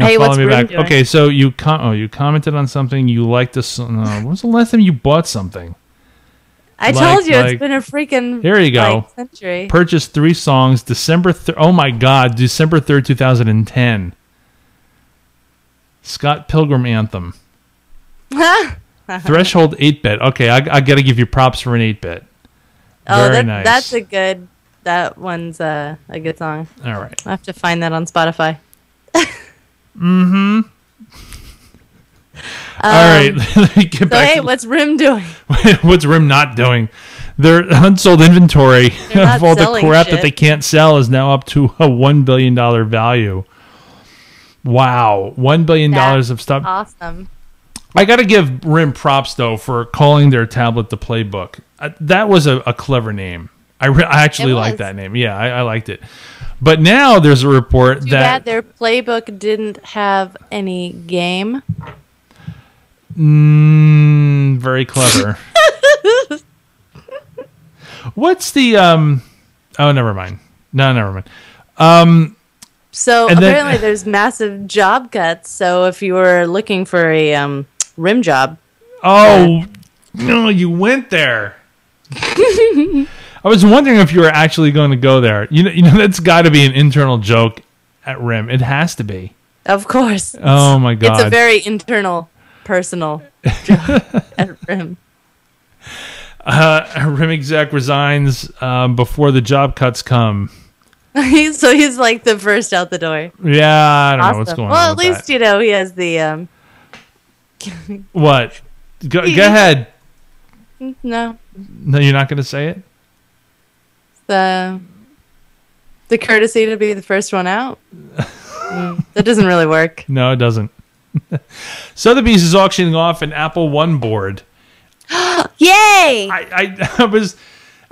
Now hey, follow what's me back. Doing? Okay. So you com oh you commented on something. You liked this. Uh, when was the last time you bought something? I like, told you like, it's been a freaking here you go. Like, century. Purchased three songs. December. Th oh my God. December third, two thousand and ten. Scott Pilgrim Anthem. Threshold eight bit. Okay, I, I got to give you props for an eight bit. Oh, Very that, nice. that's a good, that one's a, a good song. All right. I'll have to find that on Spotify. mm-hmm. Um, All right. Let me get so back hey, to what's R I M doing? What's R I M not doing? Their unsold inventory of all the crap shit. that they can't sell is now up to a one billion dollar value. Wow, one billion dollars of stuff. Awesome. I got to give R I M props though for calling their tablet the Playbook. Uh, that was a, a clever name. I, re I actually liked that name. Yeah, I, I liked it. But now there's a report Too that bad their Playbook didn't have any game. Mm, very clever. What's the um? Oh, never mind. No, never mind. Um. So and apparently then, there's massive job cuts. So if you were looking for a um, R I M job. Oh, uh, no, you went there. I was wondering if you were actually going to go there. You know, you know that's got to be an internal joke at R I M. It has to be. Of course. Oh, my God. It's a very internal, personal joke at R I M. Uh, R I M exec resigns um, before the job cuts come. So he's like the first out the door. Yeah, I don't awesome. know what's going well, on. Well, at least, that. you know, he has the... Um... What? Go, he, go ahead. No. No, you're not going to say it? The, the courtesy to be the first one out? mm, that doesn't really work. No, it doesn't. Sotheby's is auctioning off an Apple One board. Yay! I, I, I was...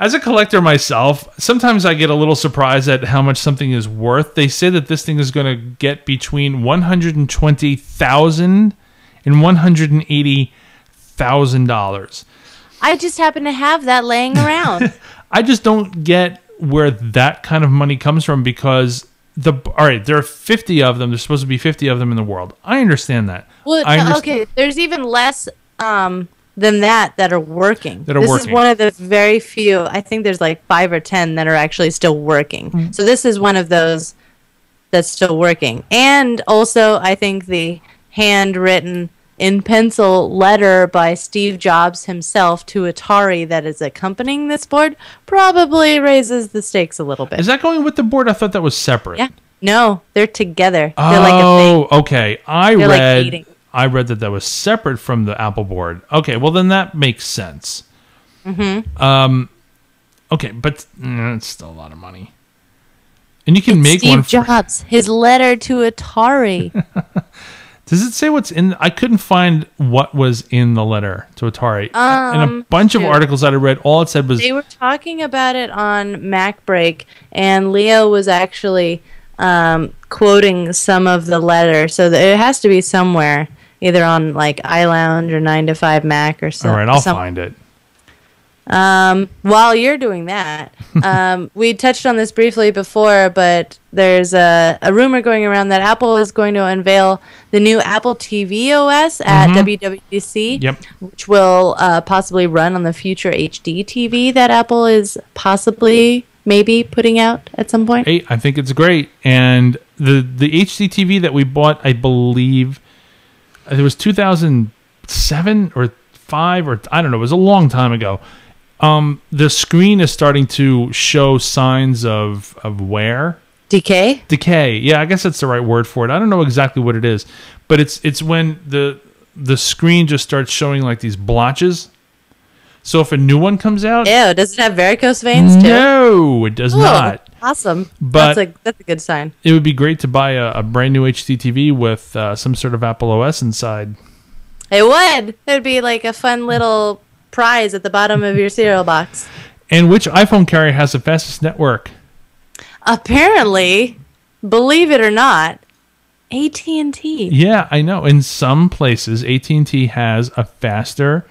As a collector myself, sometimes I get a little surprised at how much something is worth. They say that this thing is going to get between one hundred twenty thousand dollars and one hundred eighty thousand dollars. I just happen to have that laying around. I just don't get where that kind of money comes from because, the all right, there are fifty of them. There's supposed to be fifty of them in the world. I understand that. Well, I understand. Okay, there's even less... Um, than that that are working. That are this working. Is one of the very few. I think there's like five or ten that are actually still working. Mm-hmm. So this is one of those that's still working. And also, I think the handwritten in pencil letter by Steve Jobs himself to Atari that is accompanying this board probably raises the stakes a little bit. Is that going with the board? I thought that was separate. Yeah. No, they're together. Oh, they're like a thing. Okay. I they're read like I read that that was separate from the Apple board. Okay, well then that makes sense. Mm-hmm. Um, okay, but mm, it's still a lot of money. And you can it's make Steve one Steve Jobs, his letter to Atari. Does it say what's in? I couldn't find what was in the letter to Atari. Um, in a bunch dude, of articles that I read, all it said was... They were talking about it on Mac Break, and Leo was actually um, quoting some of the letter. So that it has to be somewhere, either on like iLounge or nine to five Mac or something. All right, I'll some, find it. Um, while you're doing that, um, we touched on this briefly before, but there's a, a rumor going around that Apple is going to unveil the new Apple T V O S at mm-hmm. W W D C, yep. which will uh, possibly run on the future H D T V that Apple is possibly maybe putting out at some point. Hey, I think it's great. And the, the H D T V that we bought, I believe, it was two thousand seven or five or I don't know, it was a long time ago. Um, the screen is starting to show signs of, of wear. Decay? Decay. Yeah, I guess that's the right word for it. I don't know exactly what it is, but it's it's when the the screen just starts showing like these blotches. So if a new one comes out... Ew, does it have varicose veins too? No, it does Ooh, not. Awesome. But that's, a, that's a good sign. It would be great to buy a, a brand new H D T V with uh, some sort of Apple O S inside. It would. It would be like a fun little... prize at the bottom of your cereal box. And which iPhone carrier has the fastest network? Apparently, believe it or not, A T and T. Yeah, I know. In some places, A T and T has a faster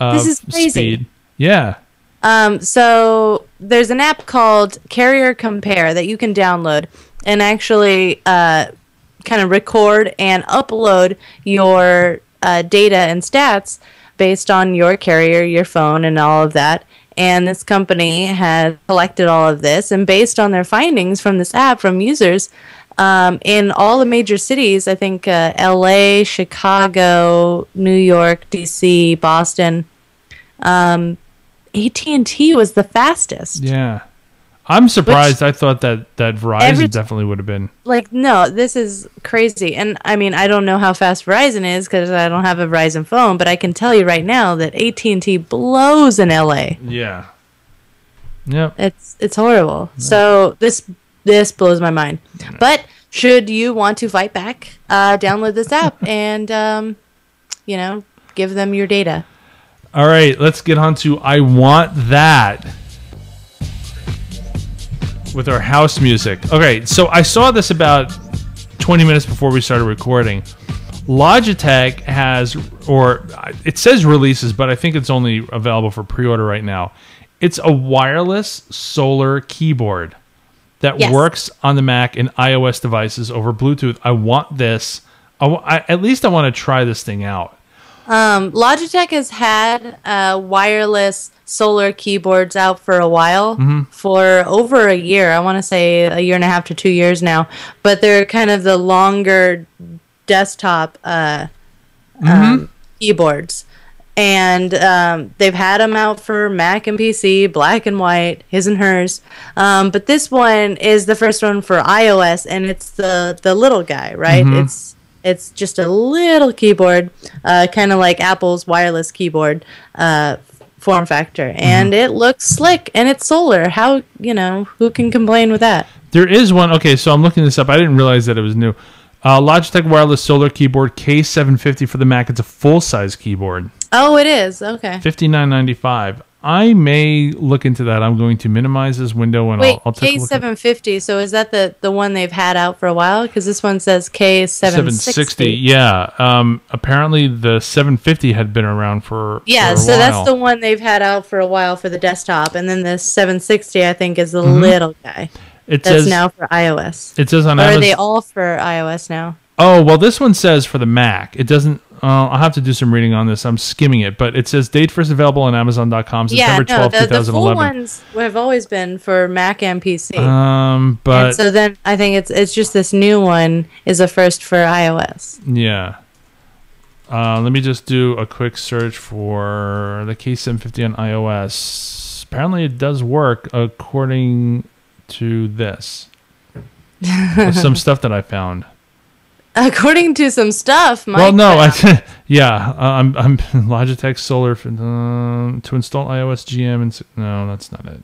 uh, this is crazy. Speed. Yeah. Um, so there's an app called Carrier Compare that you can download and actually uh, kind of record and upload your uh, data and stats based on your carrier, your phone, and all of that. And this company has collected all of this. And based on their findings from this app, from users, um, in all the major cities, I think uh, L A, Chicago, New York, D C, Boston, um, A T and T was the fastest. Yeah. I'm surprised. Which, I thought that, that Verizon every, definitely would have been. Like, no, this is crazy. And, I mean, I don't know how fast Verizon is because I don't have a Verizon phone, but I can tell you right now that A T and T blows in L A. Yeah. Yep. It's it's horrible. Yeah. So this this blows my mind. Yeah. But should you want to fight back, uh, download this app and, um, you know, give them your data. All right. Let's get on to I Want That. With our house music. Okay, so I saw this about twenty minutes before we started recording. Logitech has, or it says releases, but I think it's only available for pre-order right now. It's a wireless solar keyboard that yes. works on the Mac and iOS devices over Bluetooth. I want this. I, I, at least I want to try this thing out. Um, Logitech has had uh, wireless solar keyboards out for a while, mm-hmm. for over a year. I want to say a year and a half to two years now. But they're kind of the longer desktop uh, mm-hmm. um, keyboards. And um, they've had them out for Mac and P C, black and white, his and hers. Um, but this one is the first one for iOS, and it's the, the little guy, right? Mm-hmm. It's... It's just a little keyboard, uh, kind of like Apple's wireless keyboard uh, form factor. And mm-hmm. it looks slick, and it's solar. How, you know, who can complain with that? There is one. Okay, so I'm looking this up. I didn't realize that it was new. Uh, Logitech Wireless Solar Keyboard K seven fifty for the Mac. It's a full-size keyboard. Oh, it is? Okay. fifty-nine ninety-five. I may look into that. I'm going to minimize this window and Wait, I'll, I'll take a look. K seven fifty. So is that the, the one they've had out for a while? Because this one says K seven sixty. Yeah. Um, apparently the seven fifty had been around for Yeah, for a so while. That's the one they've had out for a while for the desktop. And then the seven sixty, I think, is the mm-hmm. little guy. It that's says, now for iOS. It says on or iOS. Are they all for iOS now? Oh, well, this one says for the Mac. It doesn't... Uh, I'll have to do some reading on this. I'm skimming it, but it says date first available on Amazon dot com, September twelfth, two thousand eleven. Yeah, no, the, the full ones have always been for Mac and P C. Um, but and so then I think it's it's just this new one is a first for iOS. Yeah. Uh, let me just do a quick search for the K seven fifty on iOS. Apparently, it does work according to this. Some stuff that I found. According to some stuff, Mike. Well, no, I, yeah, uh, I'm I'm Logitech Solar for, uh, to install iOS G M and no, that's not it.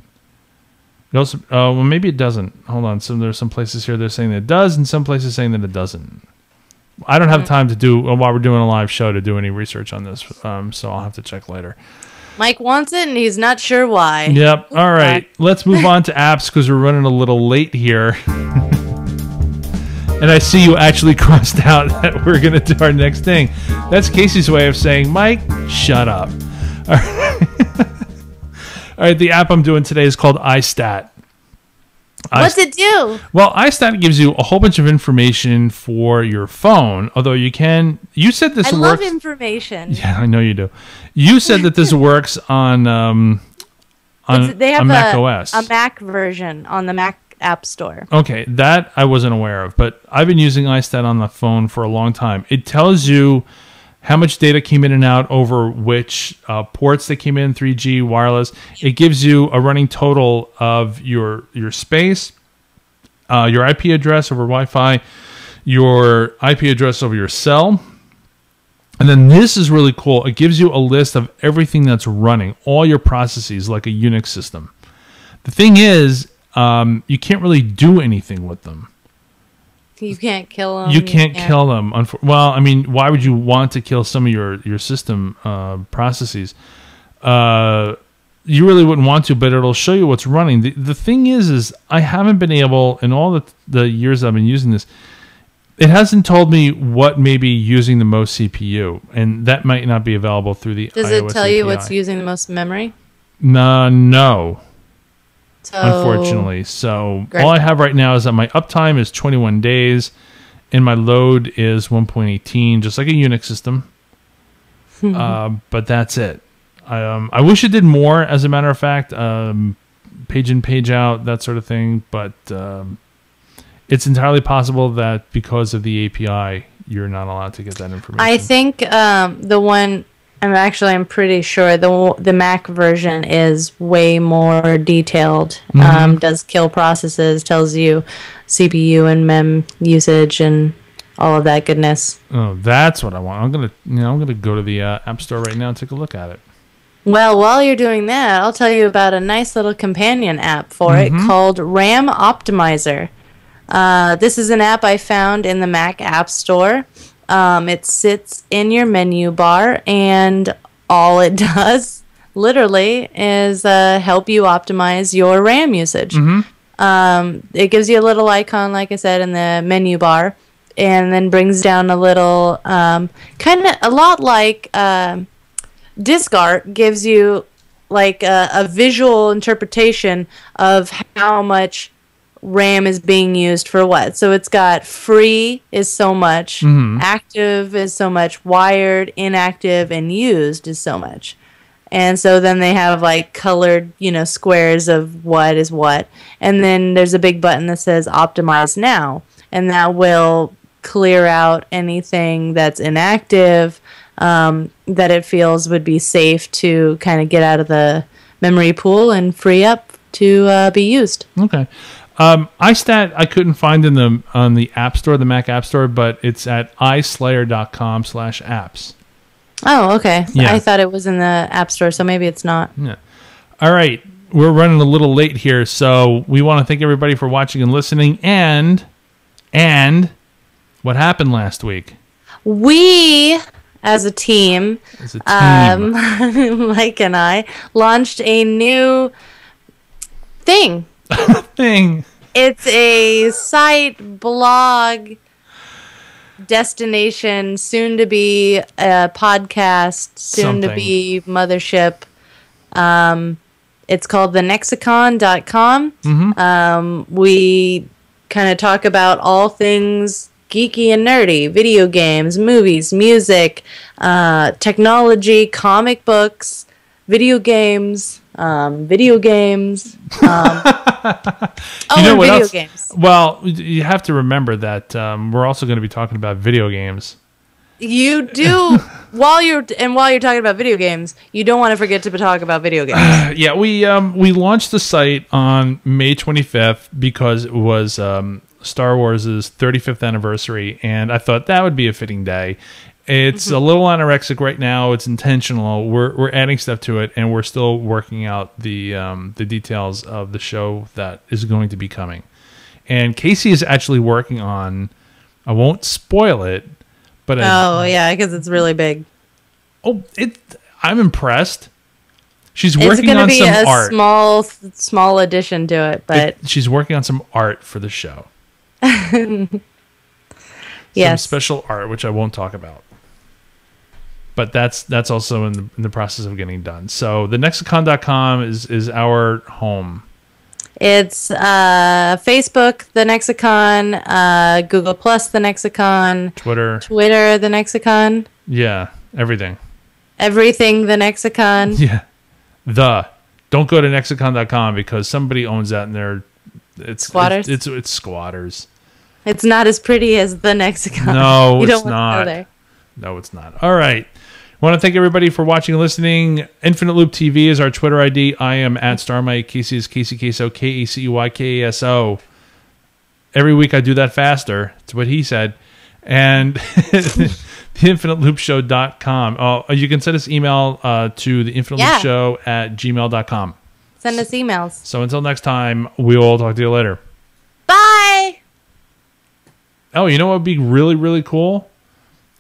It also, uh, well, maybe it doesn't. Hold on, so there's some places here they're saying that it does, and some places saying that it doesn't. I don't have time to do uh, while we're doing a live show to do any research on this, um, so I'll have to check later. Mike wants it, and he's not sure why. Yep. All right, let's move on to apps because we're running a little late here. And I see you actually crossed out that we're going to do our next thing. That's Casey's way of saying, Mike, shut up. All right. All right, the app I'm doing today is called iStat. What's it do? Well, iStat gives you a whole bunch of information for your phone, although you can... You said this I works... I love information. Yeah, I know you do. You said that this works on, um, on, they have on Mac a, O S. A Mac version on the Mac App Store. Okay, that I wasn't aware of, but I've been using iStat on the phone for a long time. It tells you how much data came in and out over which uh, ports that came in, three G, wireless. It gives you a running total of your your space, uh, your I P address over Wi-Fi, your I P address over your cell. And then this is really cool. It gives you a list of everything that's running, all your processes like a Unix system. The thing is, Um, you can't really do anything with them. You can't kill them. You can't yeah. kill them. Well, I mean, why would you want to kill some of your, your system uh, processes? Uh, you really wouldn't want to, but it'll show you what's running. The, the thing is, is I haven't been able, in all the, the years I've been using this, it hasn't told me what may be using the most C P U, and that might not be available through the Does iOS it tell A P I. You what's using the most memory? No, no. So, unfortunately, so great. All I have right now is that my uptime is twenty-one days, and my load is one point one eight, just like a Unix system. uh, but that's it. I, um, I wish it did more, as a matter of fact, um, page in, page out, that sort of thing. But um, it's entirely possible that because of the A P I, you're not allowed to get that information. I think um, the one. I'm actually, I'm pretty sure the the Mac version is way more detailed. Mm-hmm. um, does kill processes, tells you C P U and mem usage and all of that goodness. Oh, that's what I want. I'm gonna, you know, I'm gonna go to the uh, App Store right now and take a look at it. Well, while you're doing that, I'll tell you about a nice little companion app for mm-hmm. it called RAM Optimizer. Uh, this is an app I found in the Mac App Store. Um, it sits in your menu bar, and all it does, literally, is uh, help you optimize your RAM usage. Mm-hmm. um, it gives you a little icon, like I said, in the menu bar, and then brings down a little, um, kind of a lot like uh, DiskArt gives you like a, a visual interpretation of how much RAM is being used for what. So it's got free is so much, mm-hmm. active is so much, wired, inactive, and used is so much. And so then they have like colored, you know, squares of what is what. And then there's a big button that says optimize now. And that will clear out anything that's inactive um, that it feels would be safe to kind of get out of the memory pool and free up to uh, be used. Okay. Um, iStat I couldn't find in the on the App Store, the Mac App Store, but it's at islayer dot com slash apps. Oh, okay. Yeah. I thought it was in the App Store, so maybe it's not. Yeah. All right. We're running a little late here, so we want to thank everybody for watching and listening. And, and what happened last week? We... As a team, as a team. Um, Mike and I launched a new thing. thing. It's a site, blog, destination, soon to be a podcast, soon Something. to be mothership. Um, it's called the nexicon dot com. Mm-hmm. Um, we kind of talk about all things geeky and nerdy, video games, movies, music, uh, technology, comic books, video games, um, video games. Um, oh, you know, and video else? games. Well, you have to remember that um, we're also going to be talking about video games. You do while you're and while you're talking about video games, you don't want to forget to talk about video games. Uh, yeah, we um we launched the site on May twenty-fifth because it was um Star Wars's thirty-fifth anniversary, and I thought that would be a fitting day. It's mm-hmm. a little anorexic right now. It's intentional. We're we're adding stuff to it, and we're still working out the um the details of the show that is going to be coming. And Casey is actually working on. I won't spoil it. But oh I, yeah, because it's really big. Oh, it! I'm impressed. She's it's working on some art. It's going to be a small, small addition to it, but it, she's working on some art for the show. Yes, some special art, which I won't talk about. But that's that's also in the, in the process of getting done. So the Nexicon dot com is is our home. It's uh, Facebook, the Nexicon, uh, Google Plus, the Nexicon, Twitter, Twitter, the Nexicon. Yeah, everything. Everything, the Nexicon. Yeah, the. Don't go to Nexicon dot com because somebody owns that, and they're it's squatters. It's, it's it's squatters. It's not as pretty as the Nexicon. No, you don't it's want not. To go there. No, it's not. All right. I want to thank everybody for watching and listening. Infinite Loop T V is our Twitter I D. I am at StarMike. Casey is Casey Queso, K E C E Y K E S O. Every week I do that faster. It's what he said. And the infinite loop show dot com. Oh, you can send us email uh, to the infinite loop show at gmail dot com. Send us emails. So until next time, we will talk to you later. Bye. Oh, you know what would be really, really cool?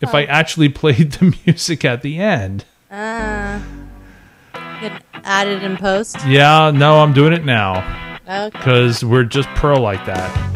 If I actually played the music at the end. Uh, you could add it in post? Yeah, no, I'm doing it now. Okay. Because we're just pro like that.